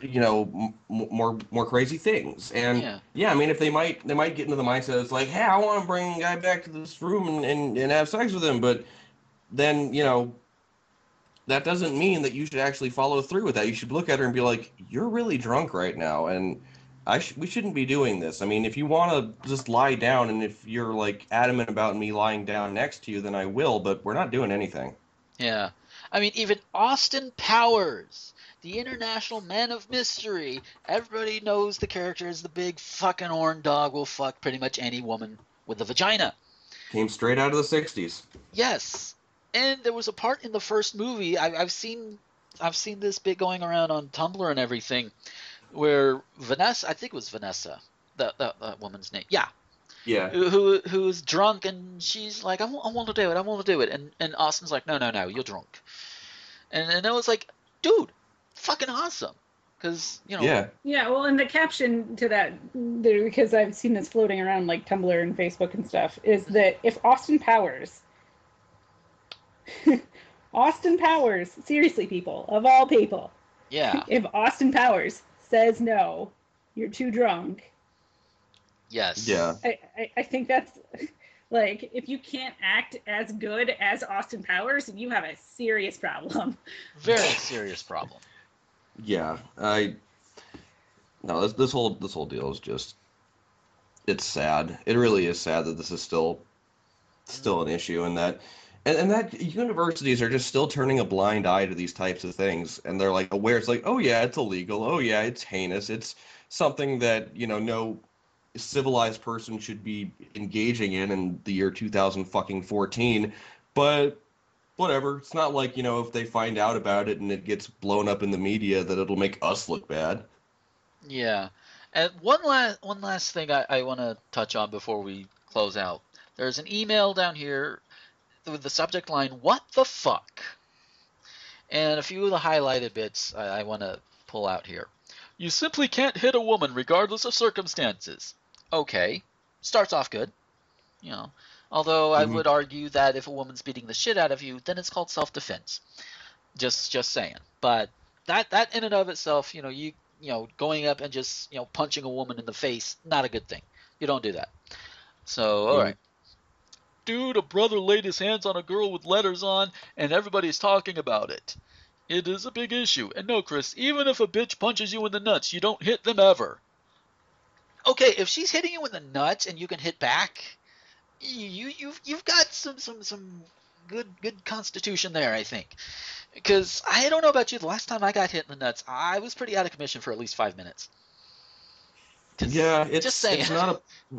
you know, m more more crazy things. And yeah. yeah, I mean, if they might, they might get into the mindset it's like, hey, I want to bring a guy back to this room and, and, and have sex with him, but then, you know. That doesn't mean that you should actually follow through with that. You should look at her and be like, you're really drunk right now, and I sh we shouldn't be doing this. I mean, if you want to just lie down, and if you're, like, adamant about me lying down next to you, then I will, but we're not doing anything. Yeah. I mean, even Austin Powers, the international man of mystery, everybody knows the character is the big fucking horn dog will fuck pretty much any woman with a vagina. Came straight out of the sixties. Yes. And there was a part in the first movie, I, I've seen I've seen this bit going around on Tumblr and everything, where Vanessa, I think it was Vanessa, that, that, that woman's name, yeah, yeah, who who's drunk, and she's like, I, w I want to do it, I want to do it, and and Austin's like, no, no, no, you're drunk, and and I was like, dude, fucking awesome, because you know, yeah, yeah, well, and the caption to that, because I've seen this floating around like Tumblr and Facebook and stuff, is that if Austin Powers. Austin Powers, seriously, people, of all people. Yeah. If Austin Powers says no, you're too drunk. Yes. Yeah. I, I, I think that's, like, if you can't act as good as Austin Powers, you have a serious problem. Very serious problem. Yeah. I, no, this, this whole, this whole deal is just, it's sad. It really is sad that this is still, still an issue, and that, And, and that universities are just still turning a blind eye to these types of things. And they're like aware. It's like, oh, yeah, it's illegal. Oh, yeah, it's heinous. It's something that, you know, no civilized person should be engaging in in the year two thousand fucking fourteen. But whatever. It's not like, you know, if they find out about it and it gets blown up in the media that it'll make us look bad. Yeah. And one last, one last thing I, I want to touch on before we close out. There's an email down here with the subject line, what the fuck? And a few of the highlighted bits I, I want to pull out here. You simply can't hit a woman regardless of circumstances. Okay. Starts off good. You know, although mm-hmm. I would argue that if a woman's beating the shit out of you, then it's called self-defense. Just just saying. But that that in and of itself, you know, you you know, going up and just, you know, punching a woman in the face, not a good thing. You don't do that. So, all mm-hmm. right. Dude, a brother laid his hands on a girl with letters on, and everybody's talking about it. It is a big issue. And no, Chris, even if a bitch punches you in the nuts, you don't hit them ever. Okay, if she's hitting you in the nuts and you can hit back, you you've you've got some some some good good constitution there, I think. Because I don't know about you, the last time I got hit in the nuts, I was pretty out of commission for at least five minutes. Yeah, it's just saying. It's not a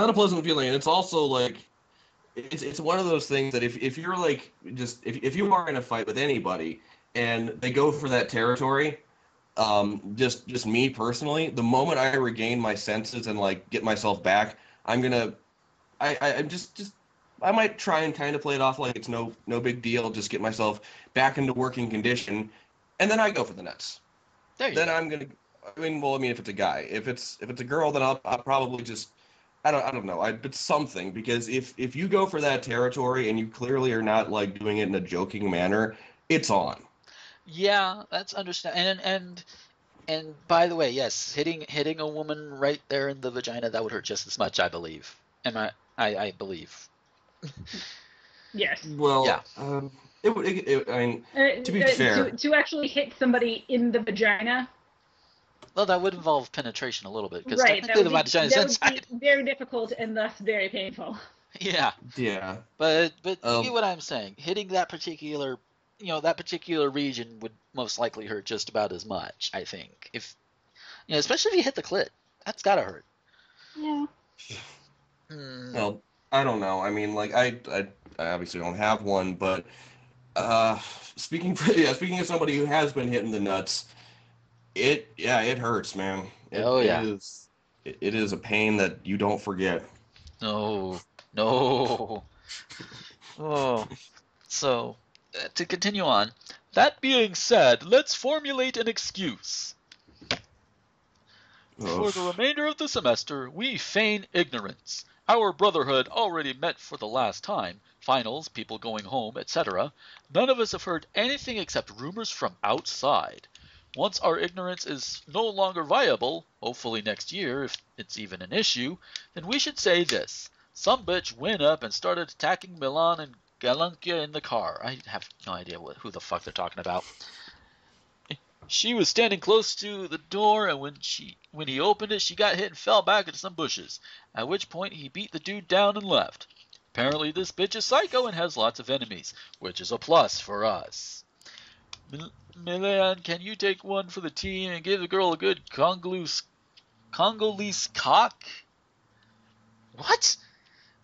not a pleasant feeling, and it's also like. It's it's one of those things that if, if you're like just if if you are in a fight with anybody and they go for that territory, um, just just me personally, the moment I regain my senses and like get myself back, I'm gonna, I I'm just just I might try and kind of play it off like it's no no big deal, just get myself back into working condition, and then I go for the nuts. There you then go. I'm gonna, I mean, well, I mean, if it's a guy, if it's if it's a girl, then I'll I'll probably just. I don't, I don't know, I, but something, because if, if you go for that territory and you clearly are not, like, doing it in a joking manner, it's on. Yeah, that's understand. And, and, and by the way, yes, hitting hitting a woman right there in the vagina, that would hurt just as much, I believe. And I, I, I believe. Yes. Well, yeah. um, it would, it, it, I mean, uh, to be uh, fair. To, to actually hit somebody in the vagina. Well, that would involve penetration a little bit, because right, technically the vagina is inside. That would be very difficult and thus very painful. Yeah. Yeah. But but um, you get what I'm saying. Hitting that particular, you know, that particular region would most likely hurt just about as much, I think. If, you know, especially if you hit the clit, that's gotta hurt. Yeah. Mm. Well, I don't know. I mean, like I, I, I obviously don't have one, but uh, speaking for yeah, speaking of somebody who has been hitting the nuts. It, yeah, it hurts, man. It, oh, yeah. It is, it, it is a pain that you don't forget. No, no. Oh. So, uh, to continue on, that being said, let's formulate an excuse. Oh. For the remainder of the semester, we feign ignorance. Our brotherhood already met for the last time. Finals, people going home, et cetera. None of us have heard anything except rumors from outside. Once our ignorance is no longer viable, hopefully next year, if it's even an issue, then we should say this. Some bitch went up and started attacking Milan and Galankia in the car. I have no idea what, who the fuck they're talking about. She was standing close to the door, and when she when he opened it, she got hit and fell back into some bushes, at which point he beat the dude down and left. Apparently this bitch is psycho and has lots of enemies, which is a plus for us. Milan, can you take one for the team and give the girl a good Congolese, Congolese cock? What?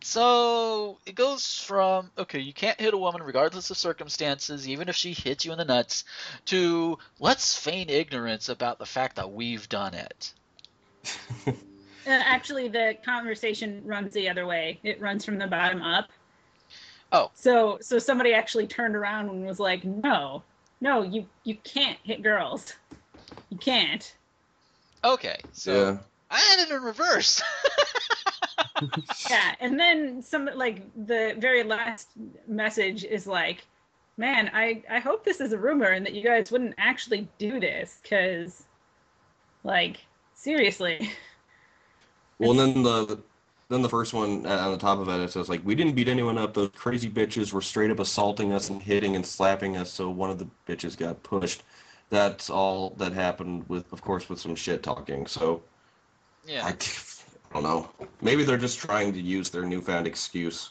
So it goes from, okay, you can't hit a woman regardless of circumstances, even if she hits you in the nuts, to let's feign ignorance about the fact that we've done it. uh, actually, the conversation runs the other way. It runs from the bottom up. Oh. So so somebody actually turned around and was like, no, no, you, you can't hit girls. You can't. Okay, so yeah. I had it in reverse. Yeah, and then some, like, the very last message is like, man, I, I hope this is a rumor and that you guys wouldn't actually do this, because, like, seriously. Well, and then the then the first one on the top of it, it says, like, we didn't beat anyone up. Those crazy bitches were straight up assaulting us and hitting and slapping us, so one of the bitches got pushed. That's all that happened, with, of course, with some shit talking, so. Yeah. I I don't know. Maybe they're just trying to use their newfound excuse.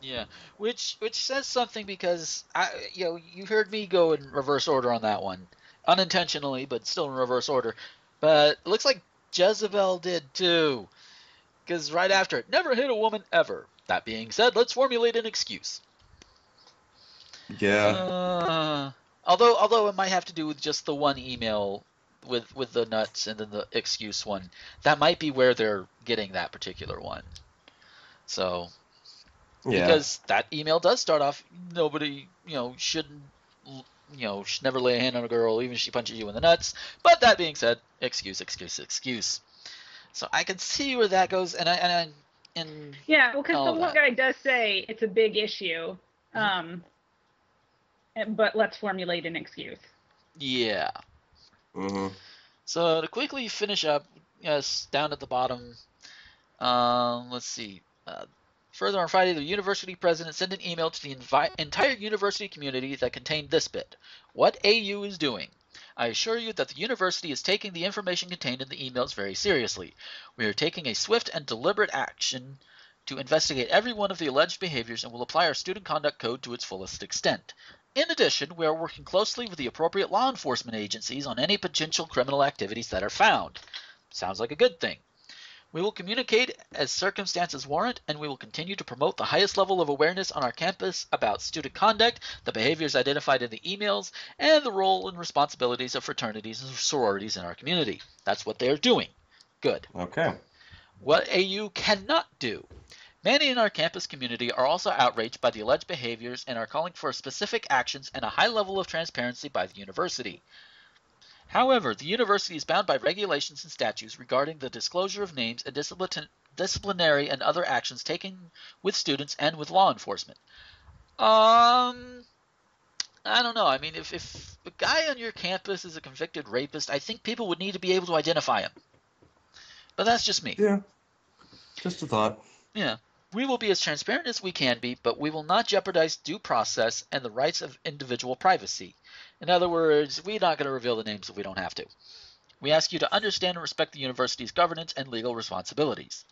Yeah, which which says something, because I, you know, you heard me go in reverse order on that one, unintentionally, but still in reverse order. But it looks like Jezebel did too, because right after it, never hit a woman ever. That being said, let's formulate an excuse. Yeah. Uh, although although it might have to do with just the one email. With with the nuts and then the excuse one, that might be where they're getting that particular one. So, yeah. Because that email does start off, nobody, you know, shouldn't, you know, should never lay a hand on a girl, even if she punches you in the nuts. But that being said, excuse, excuse, excuse. So I can see where that goes, and I and I, and yeah, well, because the one guy does say it's a big issue, um, mm-hmm. But let's formulate an excuse. Yeah. Mm-hmm. So to quickly finish up, yes, down at the bottom, um, let's see. Uh, further on Friday, the university president sent an email to the invi- entire university community that contained this bit. What A U is doing. I assure you that the university is taking the information contained in the emails very seriously. We are taking a swift and deliberate action to investigate every one of the alleged behaviors and will apply our student conduct code to its fullest extent. In addition, we are working closely with the appropriate law enforcement agencies on any potential criminal activities that are found. Sounds like a good thing. We will communicate as circumstances warrant, and we will continue to promote the highest level of awareness on our campus about student conduct, the behaviors identified in the emails, and the role and responsibilities of fraternities and sororities in our community. That's what they are doing. Good. Okay. What A U cannot do. Many in our campus community are also outraged by the alleged behaviors and are calling for specific actions and a high level of transparency by the university. However, the university is bound by regulations and statutes regarding the disclosure of names and disciplin- disciplinary and other actions taken with students and with law enforcement. Um, I don't know. I mean, if, if a guy on your campus is a convicted rapist, I think people would need to be able to identify him. But that's just me. Yeah, just a thought. Yeah. We will be as transparent as we can be, but we will not jeopardize due process and the rights of individual privacy. In other words, we're not going to reveal the names if we don't have to. We ask you to understand and respect the university's governance and legal responsibilities.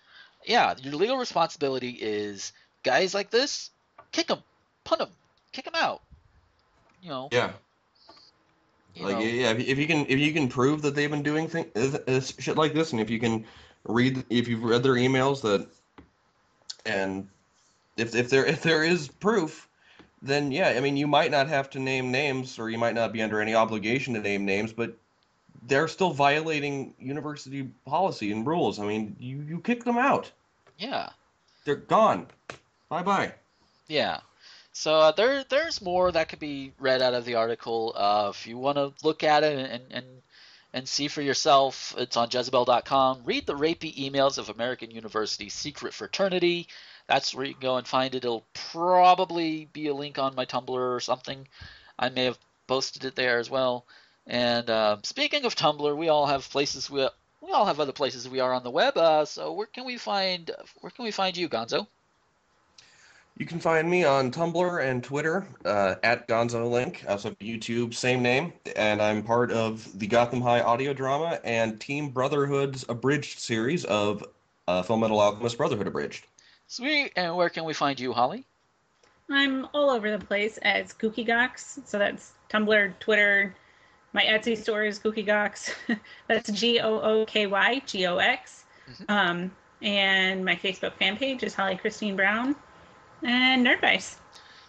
Yeah, your legal responsibility is guys like this, kick them, punt them, kick them out. You know. Yeah. You like know. Yeah, if you can if you can prove that they've been doing thing, shit like this, and if you can read if you've read their emails that. And if if there if there is proof, then yeah, I mean, you might not have to name names, or you might not be under any obligation to name names, but they're still violating university policy and rules. I mean, you, you kick them out. Yeah. They're gone. Bye-bye. Yeah. So uh, there there's more that could be read out of the article. Uh, if you want to look at it and, and and see for yourself, it's on Jezebel dot com. Read the rapey emails of American University Secret Fraternity. That's where you can go and find it. It'll probably be a link on my Tumblr or something. I may have posted it there as well. And uh, speaking of Tumblr, we all have places we we all have other places we are on the web. Uh, so where can we find where can we find you, Gonzo? You can find me on Tumblr and Twitter, uh, at GonzoLink. I also have YouTube, same name. And I'm part of the Gotham High audio drama and Team Brotherhood's Abridged series of uh, FullMetal Alchemist Brotherhood Abridged. Sweet. And where can we find you, Holly? I'm all over the place as Gooky Gox. So that's Tumblr, Twitter. My Etsy store is Gooky Gox. That's G O O K Y G O X. Mm-hmm. Um, And my Facebook fan page is Holly Christine Brown. And Nerdvice.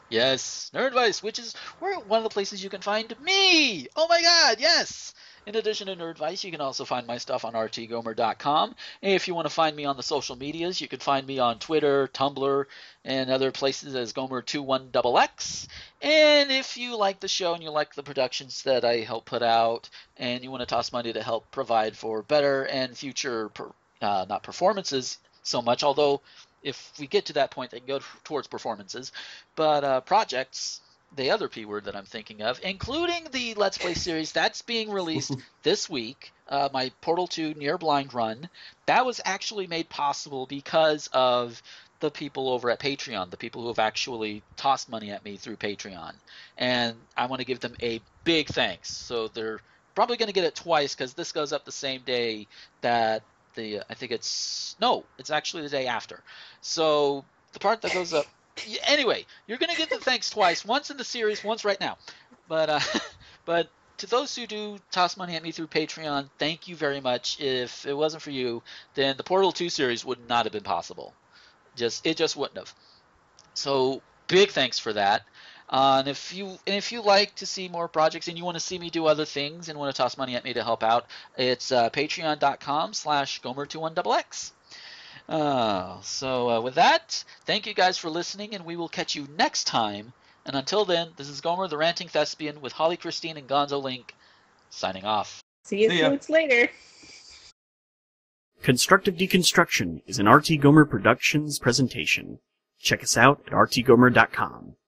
Yes, Nerdvice, which is one of the places you can find me. Oh my god, yes! In addition to Nerdvice, you can also find my stuff on r t gomer dot com. And if you want to find me on the social medias, you can find me on Twitter, Tumblr, and other places as Gomer two one X X. And if you like the show and you like the productions that I help put out, and you want to toss money to help provide for better and future, per, uh, not performances so much, although if we get to that point, they can go towards performances, but uh, projects. The other P word that I'm thinking of, including the Let's Play series that's being released this week, uh, my Portal two Near Blind run, that was actually made possible because of the people over at Patreon, the people who have actually tossed money at me through Patreon. And I want to give them a big thanks. So they're probably going to get it twice because this goes up the same day that the – I think it's – no, it's actually the day after. So the part that goes up – anyway, you're going to get the thanks twice, once in the series, once right now. But uh, but to those who do toss money at me through Patreon, thank you very much. If it wasn't for you, then the Portal two series would not have been possible. Just It just wouldn't have. So big thanks for that. Uh, and if you and if you like to see more projects and you want to see me do other things and want to toss money at me to help out, it's uh, patreon dot com slash Gomer two one X X. Uh, so uh, with that, thank you guys for listening, and we will catch you next time. And until then, this is Gomer the Ranting Thespian with Holly Christine and GonzoLink, signing off. See you soon later. Constructive Deconstruction is an R T Gomer Productions presentation. Check us out at r t gomer dot com.